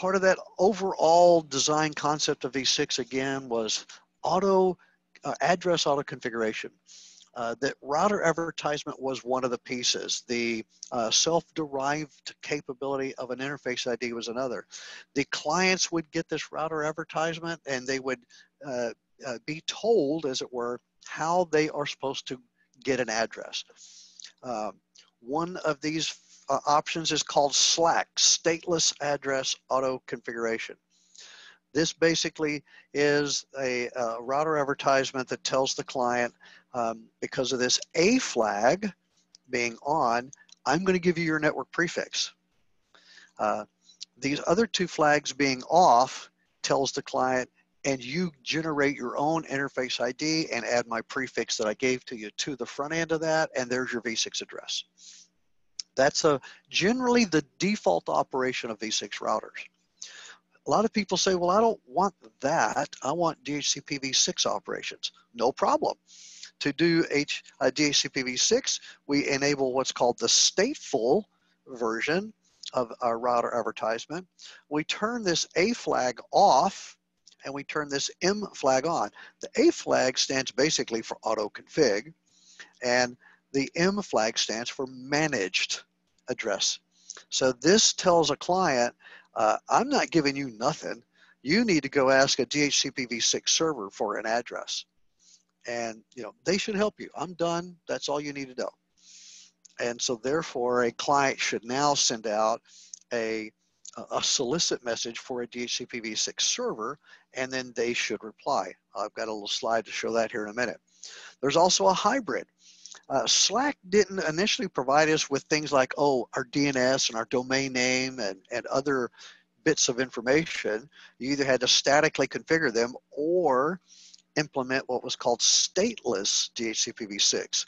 part of that overall design concept of V six, again, was auto uh, address auto configuration. Uh, that router advertisement was one of the pieces. The uh, self-derived capability of an interface I D was another. The clients would get this router advertisement and they would uh, uh, be told, as it were, how they are supposed to get an address. Uh, one of these uh, options is called SLAAC, Stateless Address Auto Configuration. This basically is a uh, router advertisement that tells the client, um, because of this A flag being on, I'm going to give you your network prefix. Uh, these other two flags being off tells the client, and you generate your own interface I D and add my prefix that I gave to you to the front end of that, and there's your V six address. That's a, generally the default operation of V six routers. A lot of people say, well, I don't want that. I want D H C P v six operations. No problem. To do H, uh, D H C P v six, we enable what's called the stateful version of our router advertisement. We turn this A flag off and we turn this M flag on. The A flag stands basically for auto config and the M flag stands for managed address. So this tells a client, Uh, I'm not giving you nothing. You need to go ask a D H C P v six server for an address. And you know they should help you. I'm done. That's all you need to know. And so therefore, a client should now send out a, a solicit message for a D H C P v six server, and then they should reply. I've got a little slide to show that here in a minute. There's also a hybrid. Uh, SLAAC didn't initially provide us with things like, oh, our D N S and our domain name and, and other bits of information. You either had to statically configure them or implement what was called stateless D H C P v six,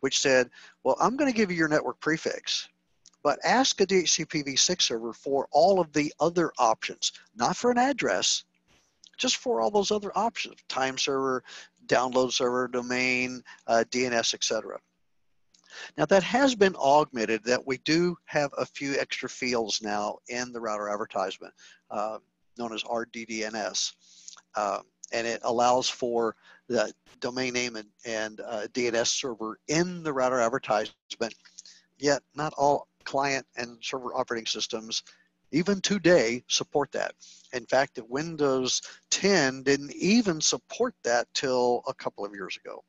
which said, well, I'm going to give you your network prefix, but ask a D H C P v six server for all of the other options, not for an address, just for all those other options, time server, download server, domain, uh, D N S, et cetera. Now that has been augmented that we do have a few extra fields now in the router advertisement, uh, known as R D D N S. Uh, and it allows for the domain name and, and uh, D N S server in the router advertisement, yet not all client and server operating systems even today support that. In fact, that Windows ten didn't even support that till a couple of years ago.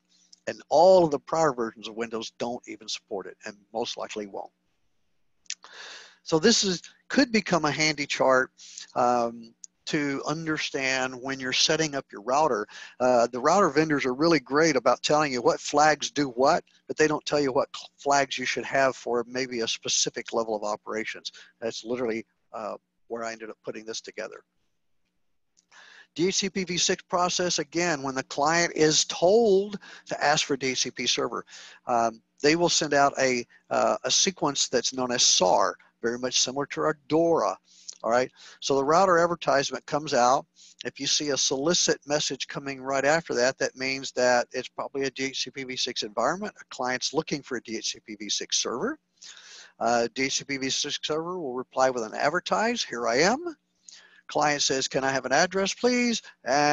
And all of the prior versions of Windows don't even support it and most likely won't. So this is, could become a handy chart um, to understand when you're setting up your router. Uh, the router vendors are really great about telling you what flags do what, but they don't tell you what flags you should have for maybe a specific level of operations. That's literally Uh, where I ended up putting this together. D H C P v six process, again, when the client is told to ask for D H C P server, um, they will send out a, uh, a sequence that's known as S A R, very much similar to our DORA, all right? So the router advertisement comes out. If you see a solicit message coming right after that, that means that it's probably a D H C P v six environment. A client's looking for a D H C P v six server. Uh, D H C P v six server will reply with an advertise, here I am. Client says, can I have an address please?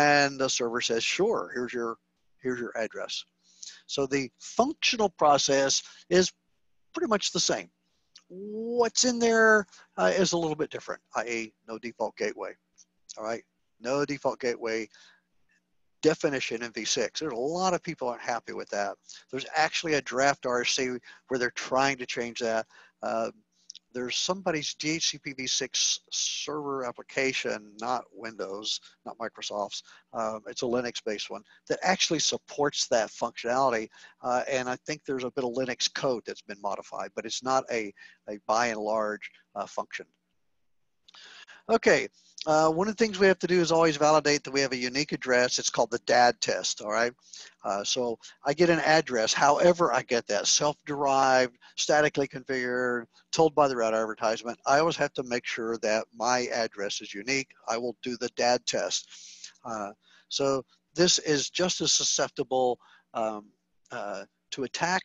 And the server says, sure, here's your, here's your address. So the functional process is pretty much the same. What's in there uh, is a little bit different, that is no default gateway, all right? No default gateway definition in v six. There's a lot of people aren't happy with that. There's actually a draft R F C where they're trying to change that. Uh, there's somebody's D H C P v six server application, not Windows, not Microsoft's, um, it's a Linux-based one, that actually supports that functionality. Uh, and I think there's a bit of Linux code that's been modified, but it's not a, a by and large uh, function. Okay, uh, one of the things we have to do is always validate that we have a unique address. It's called the D A D test, all right? Uh, so I get an address, however I get that, self-derived, statically configured, told by the route advertisement. I always have to make sure that my address is unique. I will do the D A D test. Uh, so this is just as susceptible um, uh, to attack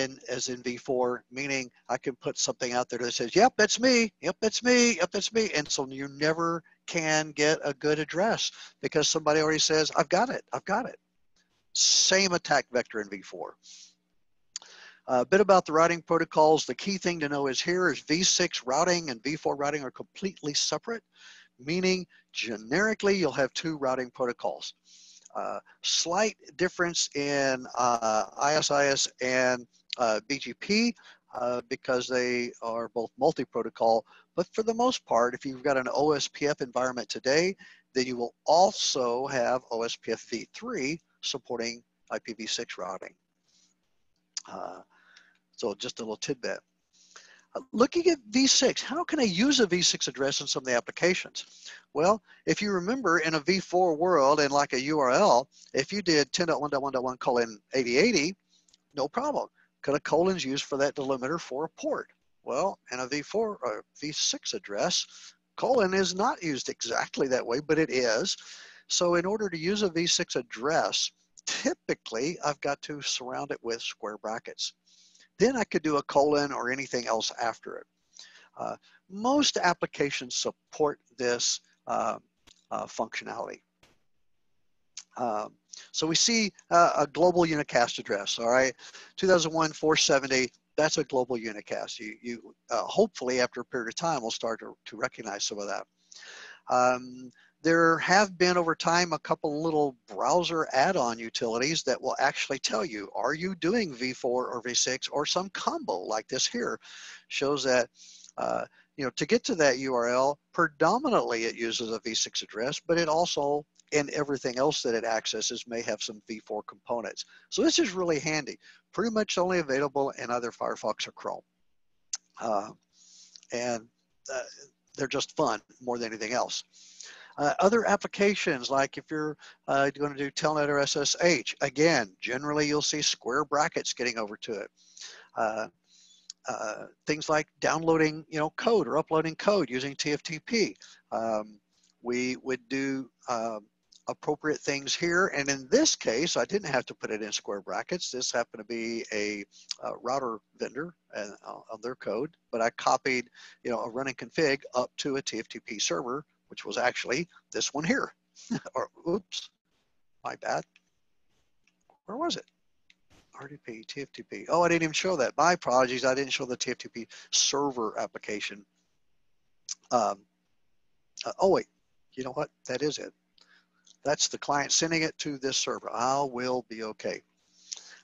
and as in v four, meaning I can put something out there that says, yep, that's me, yep, that's me, yep, that's me. And so you never can get a good address because somebody already says, I've got it, I've got it. Same attack vector in v four. Uh, a bit about the routing protocols. The key thing to know is here is v six routing and v four routing are completely separate, meaning generically you'll have two routing protocols. Uh, slight difference in uh, I S I S and uh, B G P uh, because they are both multi-protocol, but for the most part, if you've got an O S P F environment today, then you will also have O S P F v three supporting I P v six routing. Uh, so just a little tidbit. Uh, looking at v six, how can I use a v six address in some of the applications? Well, if you remember in a v four world and like a U R L, if you did ten dot one dot one dot one colon eighty eighty, no problem, because a colon is used for that delimiter for a port. Well, in a v four or v six address, colon is not used exactly that way, but it is. So in order to use a v six address, typically I've got to surround it with square brackets. Then I could do a colon or anything else after it. Uh, most applications support this uh, uh, functionality. Um, so we see uh, a global unicast address, all right? two thousand one four seventy, that's a global unicast. You, you uh, hopefully after a period of time, we'll start to, to recognize some of that. Um, There have been over time a couple little browser add-on utilities that will actually tell you, are you doing v four or v six or some combo like this here? Shows that, uh, you know, to get to that U R L, predominantly it uses a v six address, but it also, and everything else that it accesses may have some v four components. So this is really handy. Pretty much only available in either Firefox or Chrome. Uh, and uh, they're just fun more than anything else. Uh, other applications, like if you're uh, going to do telnet or S S H, again, generally you'll see square brackets getting over to it. Uh, uh, things like downloading, you know, code or uploading code using T F T P. Um, we would do um, appropriate things here, and in this case, I didn't have to put it in square brackets. This happened to be a, a router vendor and uh, of their code, but I copied, you know, a running config up to a T F T P server, which was actually this one here. Or oops, my bad. Where was it? R D P, T F T P. Oh, I didn't even show that. My apologies, I didn't show the T F T P server application. Um, uh, oh wait, you know what? That is it. That's the client sending it to this server. I will be okay.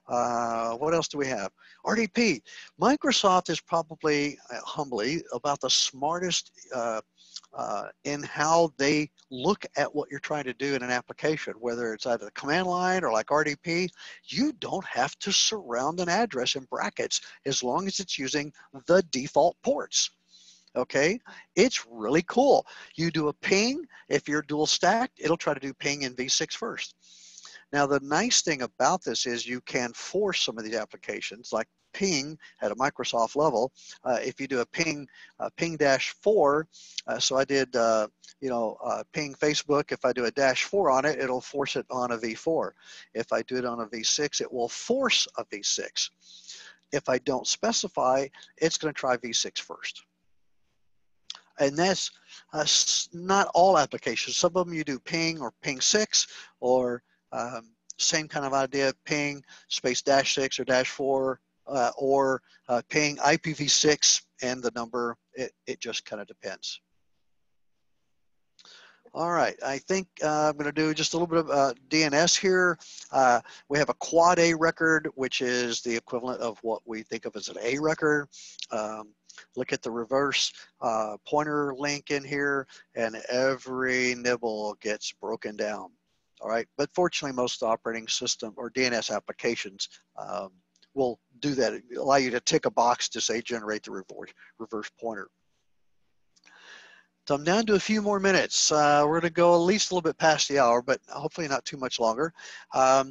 Uh, what else do we have? R D P. Microsoft is probably, uh, humbly, about the smartest uh, uh, in how they look at what you're trying to do in an application, whether it's either the command line or like R D P. You don't have to surround an address in brackets as long as it's using the default ports. Okay, it's really cool. You do a ping. If you're dual stacked, it'll try to do ping in v six first. Now, the nice thing about this is you can force some of these applications, like ping at a Microsoft level. Uh, if you do a ping, uh, ping dash four, uh, so I did, uh, you know, uh, ping Facebook. If I do a dash four on it, it'll force it on a v four. If I do it on a v six, it will force a v six. If I don't specify, it's going to try v six first. And that's uh, not all applications. Some of them you do ping or ping six or Um, same kind of idea, ping space dash six or dash four uh, or uh, ping I P v six and the number, it, it just kind of depends. All right, I think uh, I'm gonna do just a little bit of uh, D N S here. Uh, we have a quad A record, which is the equivalent of what we think of as an A record. Um, Look at the reverse uh, pointer link in here and every nibble gets broken down. All right, but fortunately, most operating system or D N S applications um, will do that. It allow you to tick a box to say generate the reverse, reverse pointer. So I'm down to a few more minutes. Uh, we're going to go at least a little bit past the hour, but hopefully not too much longer. Um,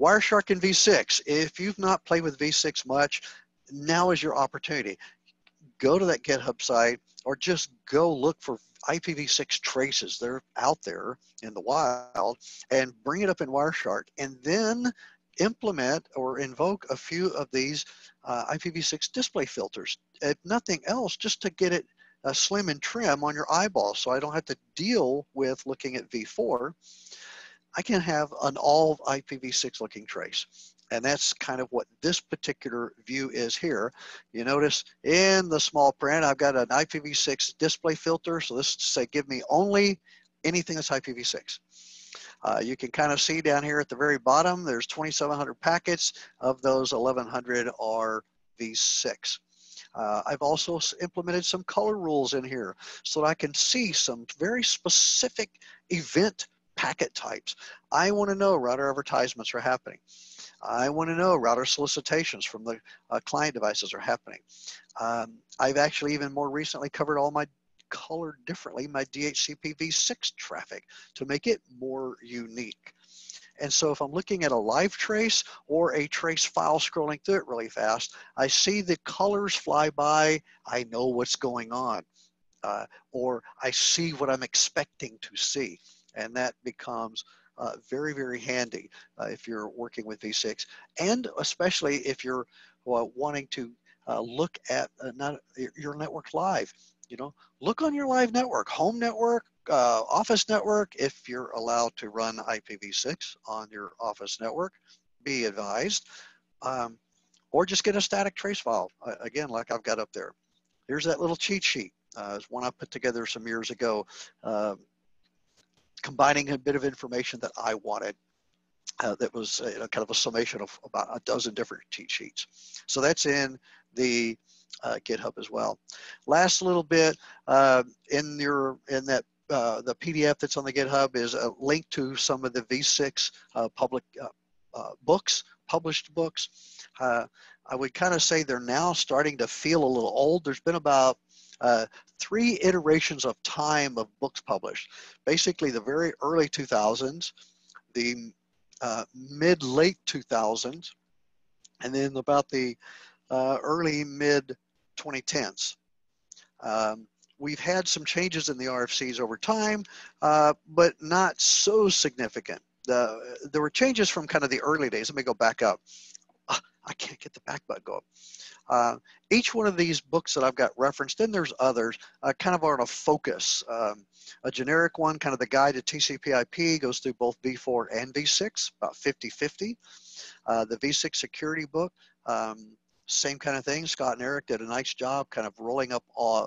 Wireshark and v six. If you've not played with v six much, now is your opportunity. Go to that GitHub site or just go look for I P v six traces. They're out there in the wild and bring it up in Wireshark and then implement or invoke a few of these uh, I P v six display filters. If nothing else, just to get it uh, slim and trim on your eyeball, so I don't have to deal with looking at v four. I can have an all I P v six looking trace. And that's kind of what this particular view is here. You notice in the small print, I've got an I P v six display filter. So this is to say, give me only anything that's I P v six. Uh, you can kind of see down here at the very bottom, there's twenty-seven hundred packets. Of those, eleven hundred are v six. Uh, I've also implemented some color rules in here so that I can see some very specific event packet types. I want to know router advertisements are happening. I want to know router solicitations from the uh, client devices are happening. Um, I've actually even more recently covered all my colored differently, my D H C P v six traffic to make it more unique. And so if I'm looking at a live trace or a trace file scrolling through it really fast, I see the colors fly by, I know what's going on, uh, or I see what I'm expecting to see. And that becomes uh, very, very handy uh, if you're working with v six, and especially if you're uh, wanting to uh, look at uh, not, your network live. You know, look on your live network, home network, uh, office network. If you're allowed to run I P v six on your office network, be advised, um, or just get a static trace file. Uh, again, like I've got up there. Here's that little cheat sheet. Uh, it's one I put together some years ago. Uh, combining a bit of information that I wanted uh, that was uh, you know, kind of a summation of about a dozen different cheat sheets. So that's in the uh, GitHub as well. Last little bit uh, in your in that uh, the P D F that's on the GitHub is a link to some of the v six uh, public uh, uh, books, published books. Uh, I would kind of say they're now starting to feel a little old. There's been about Uh, three iterations of time of books published. Basically the very early two thousands, the uh, mid late two thousands, and then about the uh, early mid twenty tens. Um, we've had some changes in the R F Cs over time, uh, but not so significant. The, there were changes from kind of the early days. Let me go back up. I can't get the back button going. Uh, each one of these books that I've got referenced, and there's others, uh, kind of are on a focus. Um, a generic one, kind of the guide to T C P I P, goes through both v four and v six, about fifty fifty. Uh, the v six security book, um, same kind of thing. Scott and Eric did a nice job kind of rolling up all,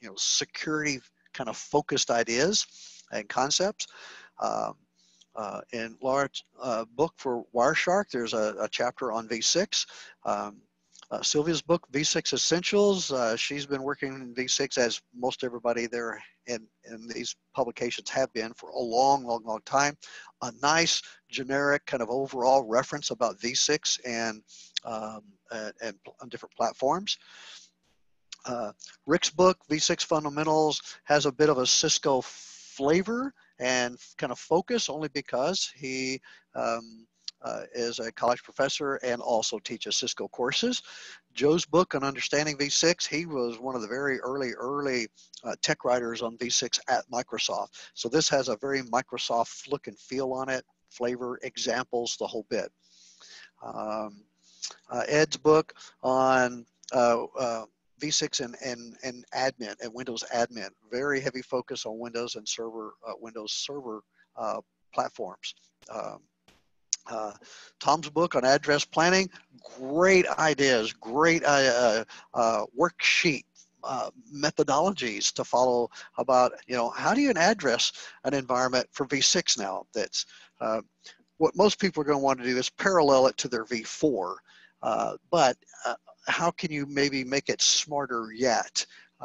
you know, security kind of focused ideas and concepts. Um, Uh, in Laura's uh, book for Wireshark, there's a, a chapter on v six. Um, uh, Sylvia's book, v six Essentials, uh, she's been working in v six, as most everybody there in, in these publications have been for a long, long, long time. A nice generic kind of overall reference about v six and, um, and, and different platforms. Uh, Rick's book, v six Fundamentals, has a bit of a Cisco flavor and kind of focus only because he um, uh, is a college professor and also teaches Cisco courses. Joe's book on Understanding v six, he was one of the very early, early uh, tech writers on v six at Microsoft. So this has a very Microsoft look and feel on it, flavor, examples, the whole bit. Um, uh, Ed's book on uh, uh, v six and, and, and admin and Windows admin, very heavy focus on Windows and server, uh, Windows server uh, platforms. Um, uh, Tom's book on address planning, great ideas, great uh, uh, worksheet uh, methodologies to follow about, you know, how do you address an environment for v six now? That's uh, what most people are going to want to do is parallel it to their v four, uh, but uh, how can you maybe make it smarter yet?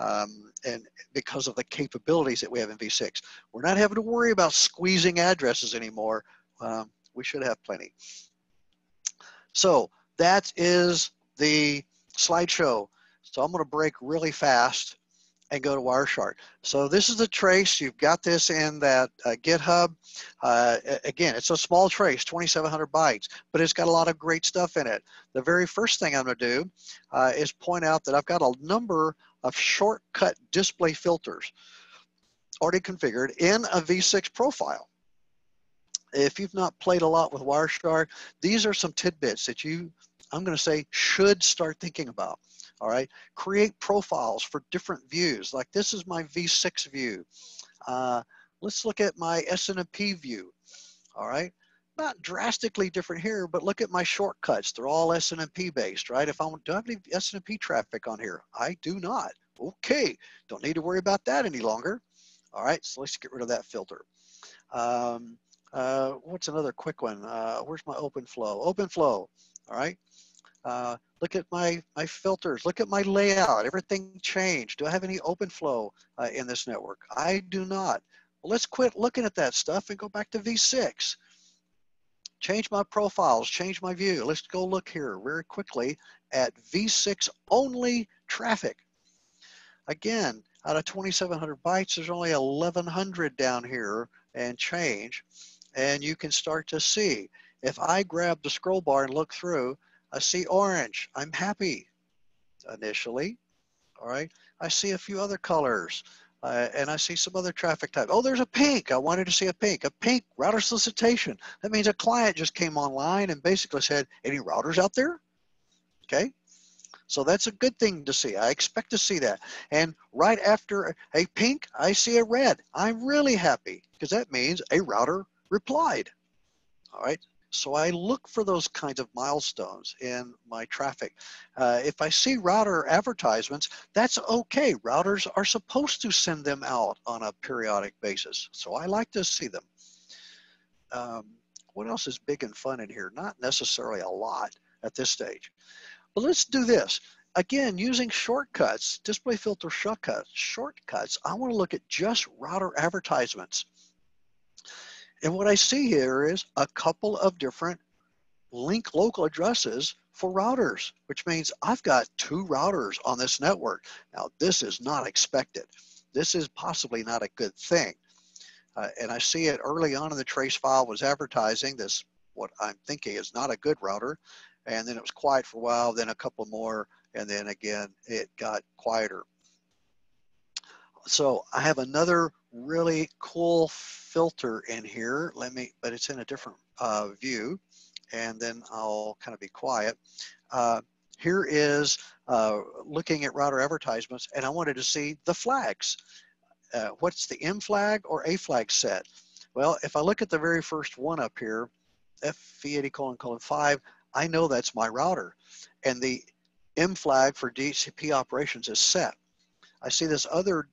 Um, and because of the capabilities that we have in v six, we're not having to worry about squeezing addresses anymore. Um, we should have plenty. So that is the slideshow. So I'm going to break really fast and go to Wireshark. So this is the trace. You've got this in that uh, GitHub. Uh, again, it's a small trace, twenty-seven hundred bytes, but it's got a lot of great stuff in it. The very first thing I'm going to do uh, is point out that I've got a number of shortcut display filters already configured in a v six profile. If you've not played a lot with Wireshark, these are some tidbits that you, I'm going to say, should start thinking about. All right, create profiles for different views. Like this is my v six view. Uh, let's look at my S N M P view. All right, not drastically different here, but look at my shortcuts. They're all S N M P based, right? If I do I have any S N M P traffic on here? I do not. Okay, don't need to worry about that any longer. All right, so let's get rid of that filter. Um, uh, what's another quick one? Uh, where's my open flow? Open flow, all right. Uh, look at my, my filters, look at my layout, everything changed. Do I have any open flow uh, in this network? I do not. Well, let's quit looking at that stuff and go back to v six. Change my profiles, change my view. Let's go look here very quickly at v six only traffic. Again, out of twenty-seven hundred bytes, there's only eleven hundred down here and change. And you can start to see, if I grab the scroll bar and look through, I see orange, I'm happy initially, all right? I see a few other colors uh, and I see some other traffic type. Oh, there's a pink, I wanted to see a pink. A pink router solicitation. That means a client just came online and basically said, any routers out there? Okay, so that's a good thing to see. I expect to see that. And right after a pink, I see a red. I'm really happy because that means a router replied, all right? So I look for those kinds of milestones in my traffic. Uh, if I see router advertisements, that's okay. Routers are supposed to send them out on a periodic basis. So I like to see them. Um, what else is big and fun in here? Not necessarily a lot at this stage. But let's do this. Again, using shortcuts, display filter shortcuts, shortcuts, I want to look at just router advertisements. And what I see here is a couple of different link local addresses for routers, which means I've got two routers on this network. Now, this is not expected. This is possibly not a good thing. Uh, and I see it early on in the trace file was advertising this, what I'm thinking is not a good router. And then it was quiet for a while, then a couple more, and then again, it got quieter. So I have another really cool filter in here. Let me, but it's in a different uh, view, and then I'll kind of be quiet. Uh, here is uh, looking at router advertisements, and I wanted to see the flags. Uh, what's the M flag or A flag set? Well, if I look at the very first one up here, F V eighty colon colon five, I know that's my router, and the M flag for D H C P operations is set. I see this other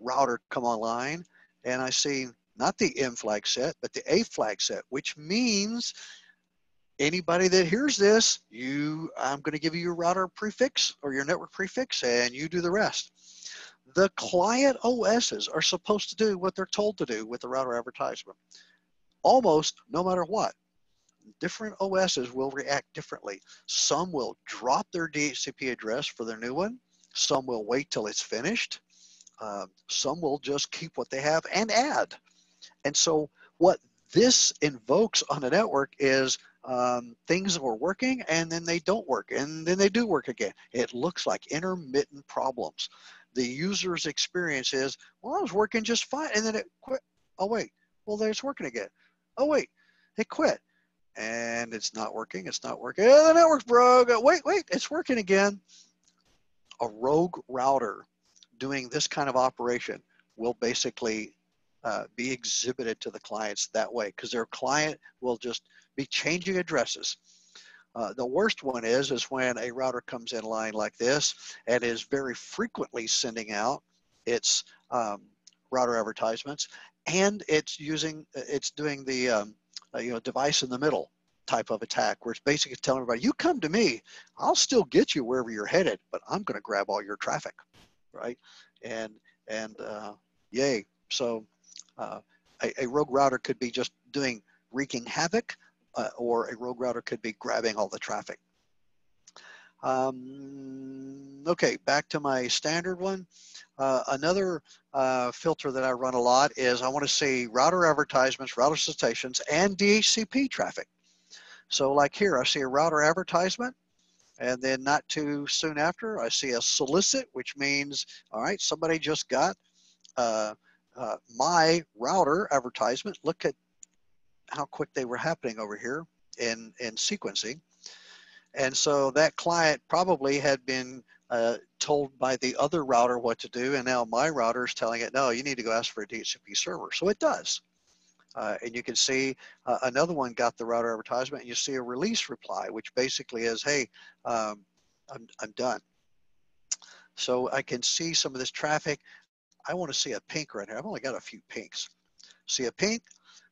router come online, and I see not the M flag set, but the A flag set, which means anybody that hears this, you, I'm going to give you your router prefix or your network prefix, and you do the rest. The client O Ss are supposed to do what they're told to do with the router advertisement, almost no matter what. Different O Ss will react differently. Some will drop their D H C P address for their new one. Some will wait till it's finished. Uh, some will just keep what they have and add. And so what this invokes on the network is um, things that were working and then they don't work and then they do work again. It looks like intermittent problems. The user's experience is, well, I was working just fine and then it quit. Oh, wait, well, there's working again. Oh, wait, it quit. And it's not working, it's not working. Oh, the network's broke, wait, wait, it's working again. A rogue router doing this kind of operation will basically uh, be exhibited to the clients that way because their client will just be changing addresses. Uh, the worst one is, is when a router comes in line like this and is very frequently sending out its um, router advertisements and it's using, it's doing the, um, Uh, you know, device in the middle type of attack where it's basically telling everybody, you come to me, I'll still get you wherever you're headed, but I'm going to grab all your traffic, right? And, and uh, yay. So uh, a, a rogue router could be just doing wreaking havoc uh, or a rogue router could be grabbing all the traffic. Um, okay, back to my standard one. Uh, another uh, filter that I run a lot is I want to see router advertisements, router solicitations, and D H C P traffic. So like here, I see a router advertisement, and then not too soon after, I see a solicit, which means, all right, somebody just got uh, uh, my router advertisement. Look at how quick they were happening over here in, in sequencing. And so that client probably had been uh, told by the other router what to do, and now my router is telling it, no, you need to go ask for a D H C P server. So it does. Uh, and you can see uh, another one got the router advertisement, and you see a release reply, which basically is, hey, um, I'm, I'm done. So I can see some of this traffic. I want to see a pink right here. I've only got a few pinks. See a pink,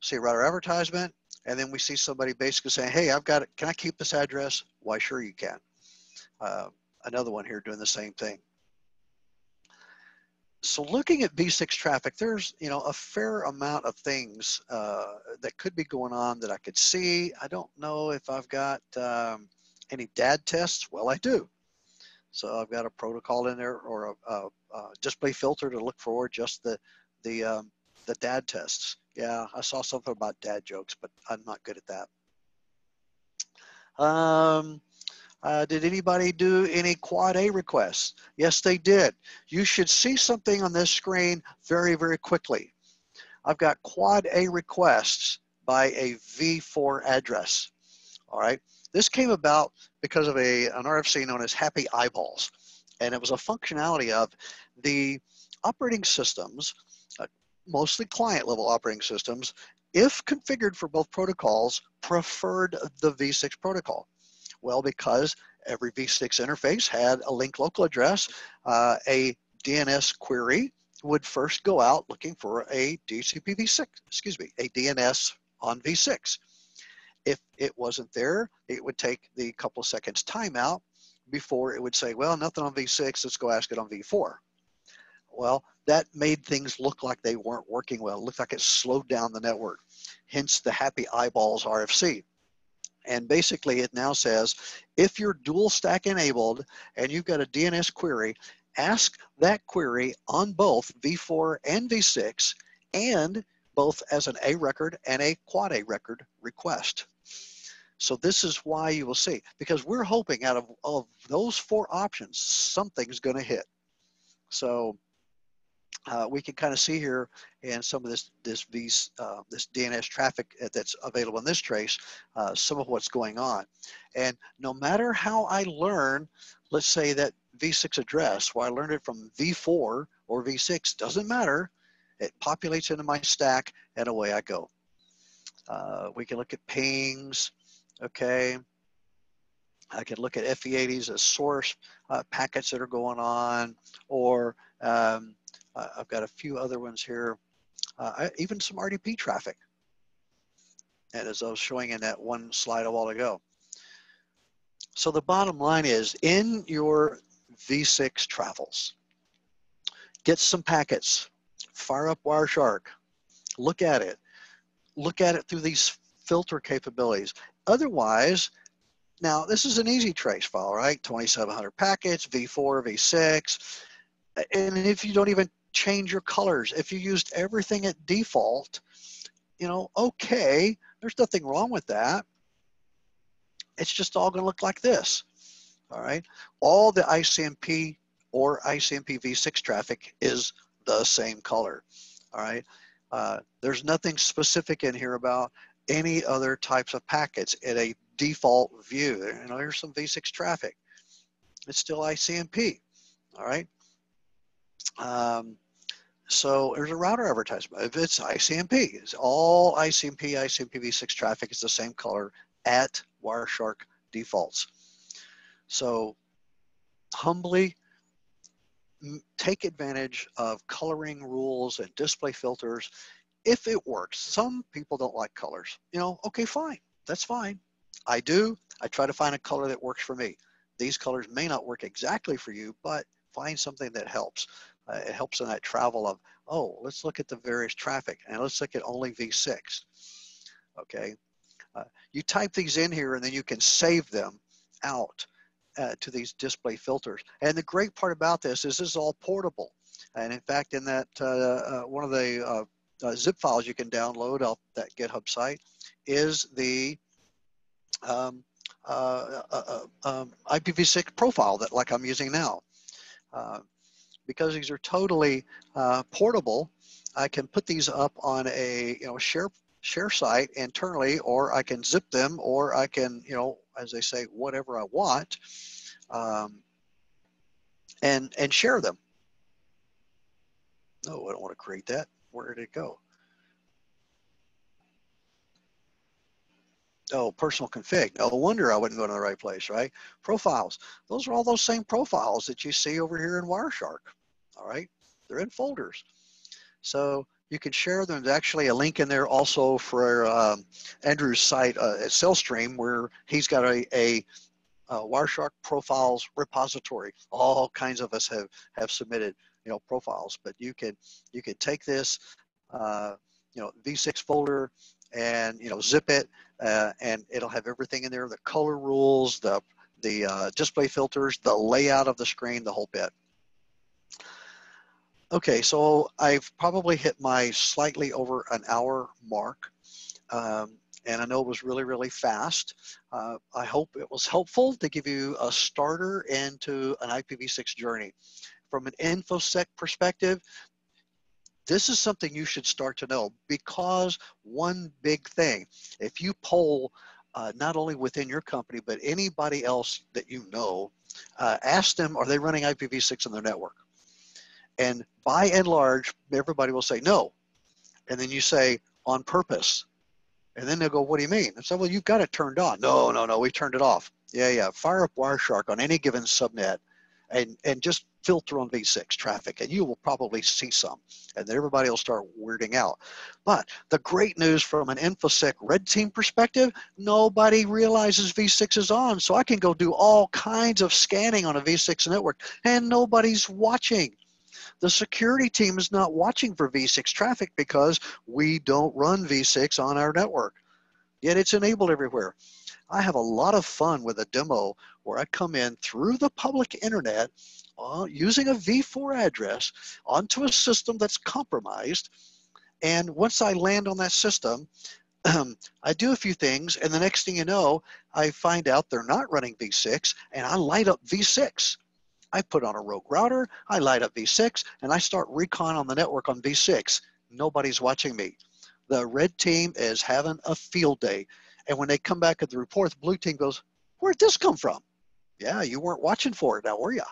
see a router advertisement, and then we see somebody basically saying, hey, I've got it. Can I keep this address? Why, sure you can. Uh, another one here doing the same thing. So looking at v six traffic, there's, you know, a fair amount of things uh, that could be going on that I could see. I don't know if I've got um, any D A D tests. Well, I do. So I've got a protocol in there or a, a, a display filter to look for just the, the, um, the D A D tests. Yeah, I saw something about dad jokes, but I'm not good at that. Um, uh, did anybody do any quad A requests? Yes, they did. You should see something on this screen very, very quickly. I've got quad A requests by a v four address. All right. This came about because of a, an R F C known as Happy Eyeballs. And it was a functionality of the operating systems, uh, mostly client level operating systems, if configured for both protocols, preferred the v six protocol. Well, because every v six interface had a link local address, uh, a D N S query would first go out looking for a D H C P v six, excuse me, a D N S on v six. If it wasn't there, it would take the couple of seconds timeout before it would say, well, nothing on v six, let's go ask it on v four. Well, that made things look like they weren't working well. It looked like it slowed down the network, hence the Happy Eyeballs R F C. And basically it now says, if you're dual stack enabled and you've got a D N S query, ask that query on both v four and v six, and both as an A record and a quad A record request. So this is why you will see, because we're hoping out of, of those four options, something's gonna hit. So, Uh, we can kind of see here in some of this this these, uh, this D N S traffic that's available in this trace, uh, some of what's going on. And no matter how I learn, let's say that v six address, where I learned it from v four or v six, doesn't matter. It populates into my stack and away I go. Uh, we can look at pings, okay. I could look at F E eighties as source uh, packets that are going on, or um, Uh, I've got a few other ones here, uh, I, even some R D P traffic. And as I was showing in that one slide a while ago. So the bottom line is, in your v six travels, get some packets, fire up Wireshark, look at it, look at it through these filter capabilities. Otherwise, now this is an easy trace file, right? twenty-seven hundred packets, v four, v six. And if you don't even change your colors, if you used everything at default, you know, okay, there's nothing wrong with that. It's just all gonna look like this, all right? All the I C M P or I C M P v six traffic is the same color, all right? Uh, there's nothing specific in here about any other types of packets in a default view. You know, here's some v six traffic. It's still I C M P, all right? Um, so there's a router advertisement. If it's I C M P, it's all I C M P, I C M P v six traffic is the same color at Wireshark defaults. So humbly take advantage of coloring rules and display filters if it works. Some people don't like colors, you know, okay, fine, that's fine. I do, I try to find a color that works for me. These colors may not work exactly for you, but find something that helps. Uh, it helps in that travel of, oh, let's look at the various traffic and let's look at only v six, okay? Uh, you type these in here and then you can save them out uh, to these display filters. And the great part about this is this is all portable. And in fact, in that uh, uh, one of the uh, uh, zip files you can download off that GitHub site is the um, uh, uh, uh, um, I P v six profile that like I'm using now. Uh, because these are totally uh, portable, I can put these up on a you know share share site internally, or I can zip them, or I can you know as they say whatever I want. Um, and and share them. No, I don't want to create that. Where did it go? Oh, personal config. No wonder I wouldn't go to the right place, right? Profiles. Those are all those same profiles that you see over here in Wireshark. All right, they're in folders. So you can share them. There's actually a link in there also for um, Andrew's site uh, at CellStream, where he's got a, a, a Wireshark profiles repository. All kinds of us have, have submitted, you know, profiles, but you can, you can take this, uh, you know, v six folder and, you know, zip it, uh, and it'll have everything in there, the color rules, the, the uh, display filters, the layout of the screen, the whole bit. Okay, so I've probably hit my slightly over an hour mark, um, and I know it was really, really fast. Uh, I hope it was helpful to give you a starter into an I P v six journey. From an InfoSec perspective, this is something you should start to know, because one big thing, if you poll uh, not only within your company, but anybody else that you know, uh, ask them, are they running I P v six in their network? And by and large, everybody will say no. And then you say, on purpose. And then they'll go, what do you mean? And so, well, you've got it turned on. No, no, no, we turned it off. Yeah, yeah, fire up Wireshark on any given subnet and, and just filter on v six traffic, and you will probably see some. And then everybody will start weirding out. But the great news from an InfoSec red team perspective, nobody realizes v six is on. So I can go do all kinds of scanning on a v six network, and nobody's watching. The security team is not watching for v six traffic because we don't run v six on our network, yet it's enabled everywhere. I have a lot of fun with a demo where I come in through the public internet uh, using a v four address onto a system that's compromised. And once I land on that system, um, I do a few things, and the next thing you know, I find out they're not running v six, and I light up v six. I put on a rogue router, I light up v six, and I start recon on the network on v six. Nobody's watching me. The red team is having a field day. And when they come back at the report, the blue team goes, where'd this come from? Yeah, you weren't watching for it now, were you?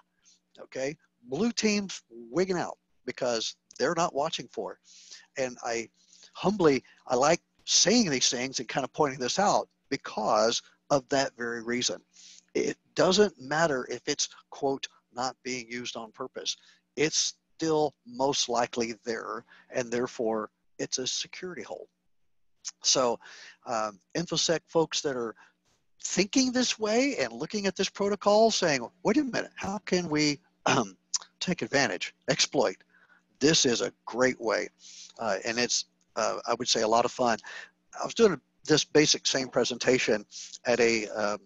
Okay, blue team's wigging out because they're not watching for it. And I humbly, I like saying these things and kind of pointing this out because of that very reason. It doesn't matter if it's, quote, not being used on purpose. It's still most likely there, and therefore it's a security hole. So um, InfoSec folks that are thinking this way and looking at this protocol saying, wait a minute, how can we um, take advantage, exploit? This is a great way. Uh, and it's, uh, I would say, a lot of fun. I was doing this basic same presentation at a, um,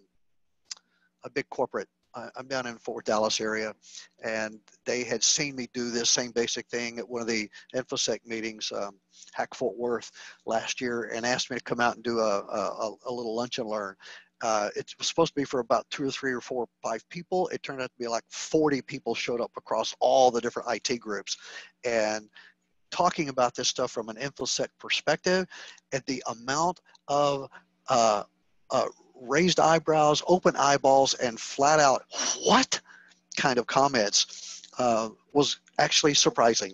a big corporate. I'm down in Fort Worth, Dallas area, and they had seen me do this same basic thing at one of the InfoSec meetings, um, Hack Fort Worth, last year, and asked me to come out and do a, a, a little lunch and learn. Uh, it was supposed to be for about two or three or four or five people. It turned out to be like forty people showed up across all the different I T groups, and talking about this stuff from an InfoSec perspective, and the amount of uh, uh, raised eyebrows, open eyeballs, and flat out, what kind of comments uh, was actually surprising.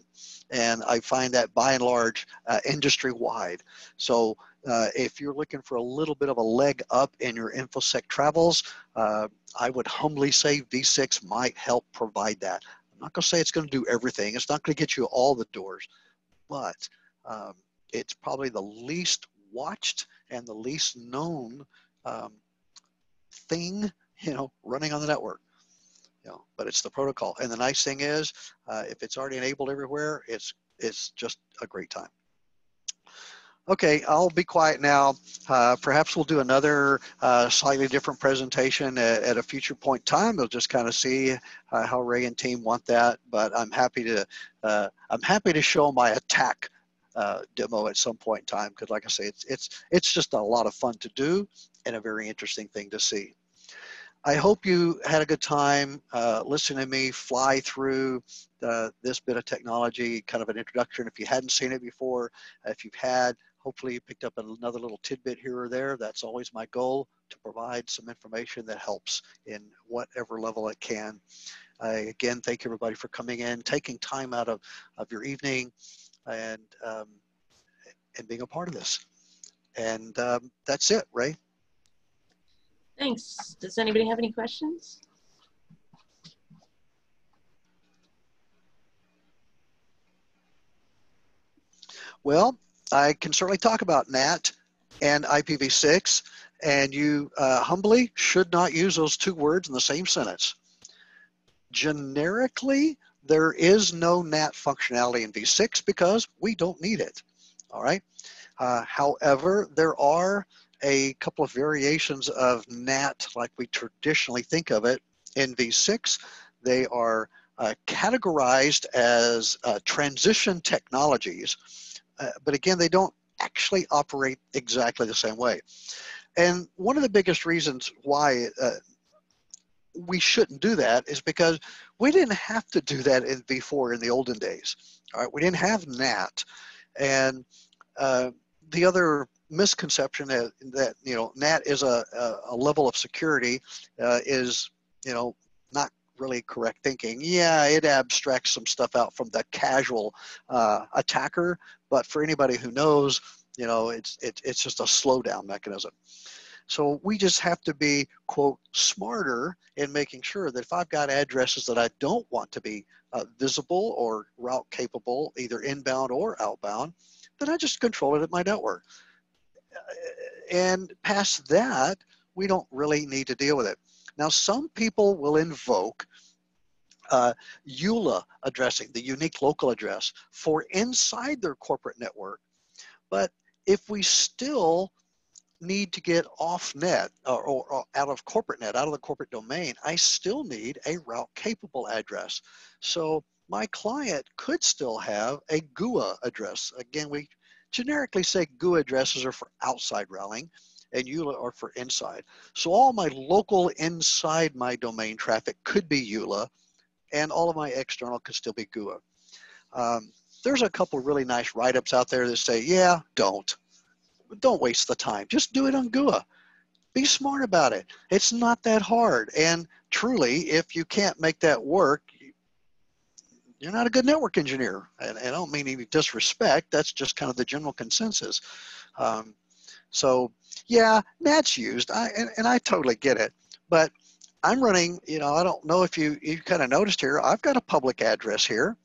And I find that by and large, uh, industry wide. So uh, if you're looking for a little bit of a leg up in your InfoSec travels, uh, I would humbly say v six might help provide that. I'm not gonna say it's gonna do everything. It's not gonna get you all the doors, but um, it's probably the least watched and the least known Um, thing, you know, running on the network, you know, but it's the protocol. And the nice thing is, uh, if it's already enabled everywhere, it's, it's just a great time. Okay, I'll be quiet now. Uh, perhaps we'll do another uh, slightly different presentation at, at a future point in time. We'll just kind of see uh, how Ray and team want that, but I'm happy to, uh, I'm happy to show my attack uh, demo at some point in time, because like I say, it's, it's, it's just a lot of fun to do, and a very interesting thing to see. I hope you had a good time uh, listening to me fly through the, this bit of technology, kind of an introduction if you hadn't seen it before. If you've had, Hopefully you picked up another little tidbit here or there. That's always my goal, to provide some information that helps in whatever level I can. I, again, thank everybody for coming in, taking time out of, of your evening and, um, and being a part of this. And um, that's it, Ray. Thanks. Does anybody have any questions? Well, I can certainly talk about N A T and I P v six, and you uh, humbly should not use those two words in the same sentence. Generically, there is no N A T functionality in v six because we don't need it, all right? Uh, however, there are a couple of variations of N A T like we traditionally think of it in v six. They are uh, categorized as uh, transition technologies. Uh, but again, they don't actually operate exactly the same way. And one of the biggest reasons why uh, we shouldn't do that is because we didn't have to do that in v four in the olden days. All right, we didn't have N A T. And uh, the other misconception that, that you know, N A T is a, a level of security uh, is, you know, not really correct thinking. Yeah, it abstracts some stuff out from the casual uh, attacker, but for anybody who knows, you know, it's it, it's just a slowdown mechanism. So we just have to be, quote, smarter in making sure that if I've got addresses that I don't want to be uh, visible or route capable, either inbound or outbound, then I just control it at my network. And past that, we don't really need to deal with it. Now, some people will invoke uh, U L A addressing, the unique local address, for inside their corporate network. But if we still need to get off net or, or, or out of corporate net, out of the corporate domain, I still need a route capable address. So my client could still have a G U A address. Again, we generically say G U A addresses are for outside routing, and U L A are for inside. So all my local inside my domain traffic could be U L A, and all of my external could still be G U A. Um, there's a couple really nice write-ups out there that say, yeah, don't. Don't waste the time. Just do it on G U A. Be smart about it. It's not that hard. And truly, if you can't make that work, you're not a good network engineer. And, and I don't mean any disrespect. That's just kind of the general consensus. Um, so, yeah, N A T's used, I, and, and I totally get it, but I'm running, you know, I don't know if you, you kind of noticed here, I've got a public address here.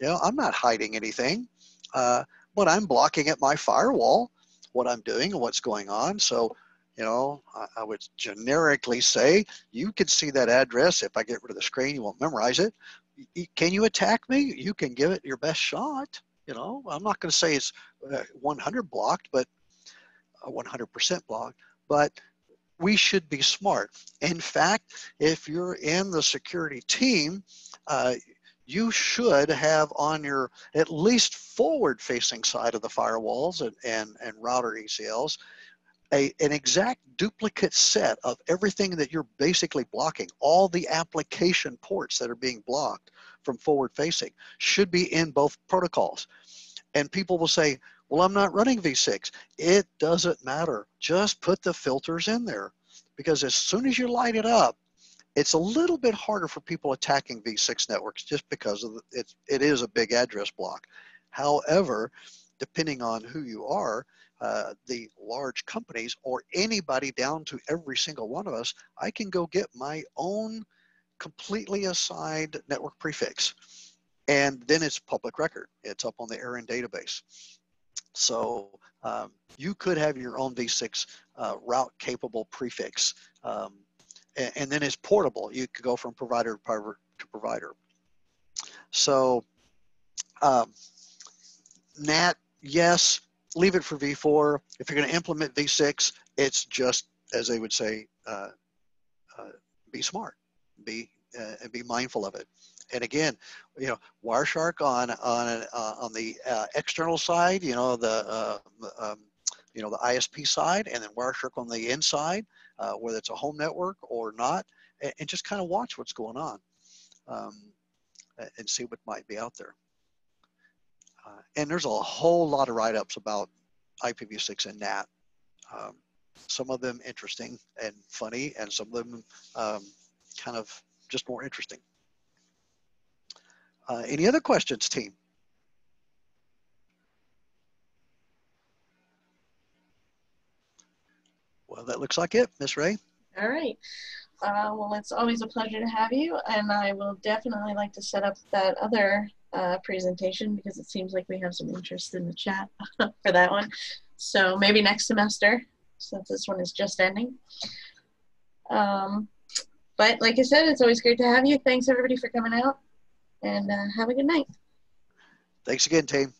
You know, I'm not hiding anything, uh, but I'm blocking at my firewall what I'm doing and what's going on. So, you know, I, I would generically say, you can see that address. If I get rid of the screen, you won't memorize it. Can you attack me? You can give it your best shot. You know, I'm not going to say it's one hundred blocked, but one hundred percent blog, but we should be smart. In fact, if you're in the security team, uh, you should have on your at least forward-facing side of the firewalls and, and, and router E C Ls, a, an exact duplicate set of everything that you're basically blocking. All the application ports that are being blocked from forward-facing should be in both protocols. And people will say, well, I'm not running v six. It doesn't matter. Just put the filters in there, because as soon as you light it up, it's a little bit harder for people attacking v six networks just because of the, it, it is a big address block. However, depending on who you are, uh, the large companies or anybody down to every single one of us, I can go get my own completely assigned network prefix. And then it's public record. It's up on the A R I N database. So um, you could have your own v six uh, route capable prefix, um, and, and then it's portable. You could go from provider to provider. So um, N A T, yes, leave it for v four. If you're going to implement v six, it's just, as they would say, uh, uh, be smart, be uh, and be mindful of it. And again, you know, Wireshark on on uh, on the uh, external side, you know, the uh, um, you know the I S P side, and then Wireshark on the inside, uh, whether it's a home network or not, and, and just kind of watch what's going on, um, and see what might be out there. Uh, and there's a whole lot of write-ups about I P v six and N A T. Um, some of them interesting and funny, and some of them um, kind of just more interesting. Uh, any other questions, team? Well, that looks like it, Miz Ray. All right. Uh, well, it's always a pleasure to have you, and I will definitely like to set up that other uh, presentation, because it seems like we have some interest in the chat for that one. So maybe next semester, since this one is just ending. Um, but like I said, it's always great to have you. Thanks everybody for coming out, and uh, have a good night. Thanks again, team.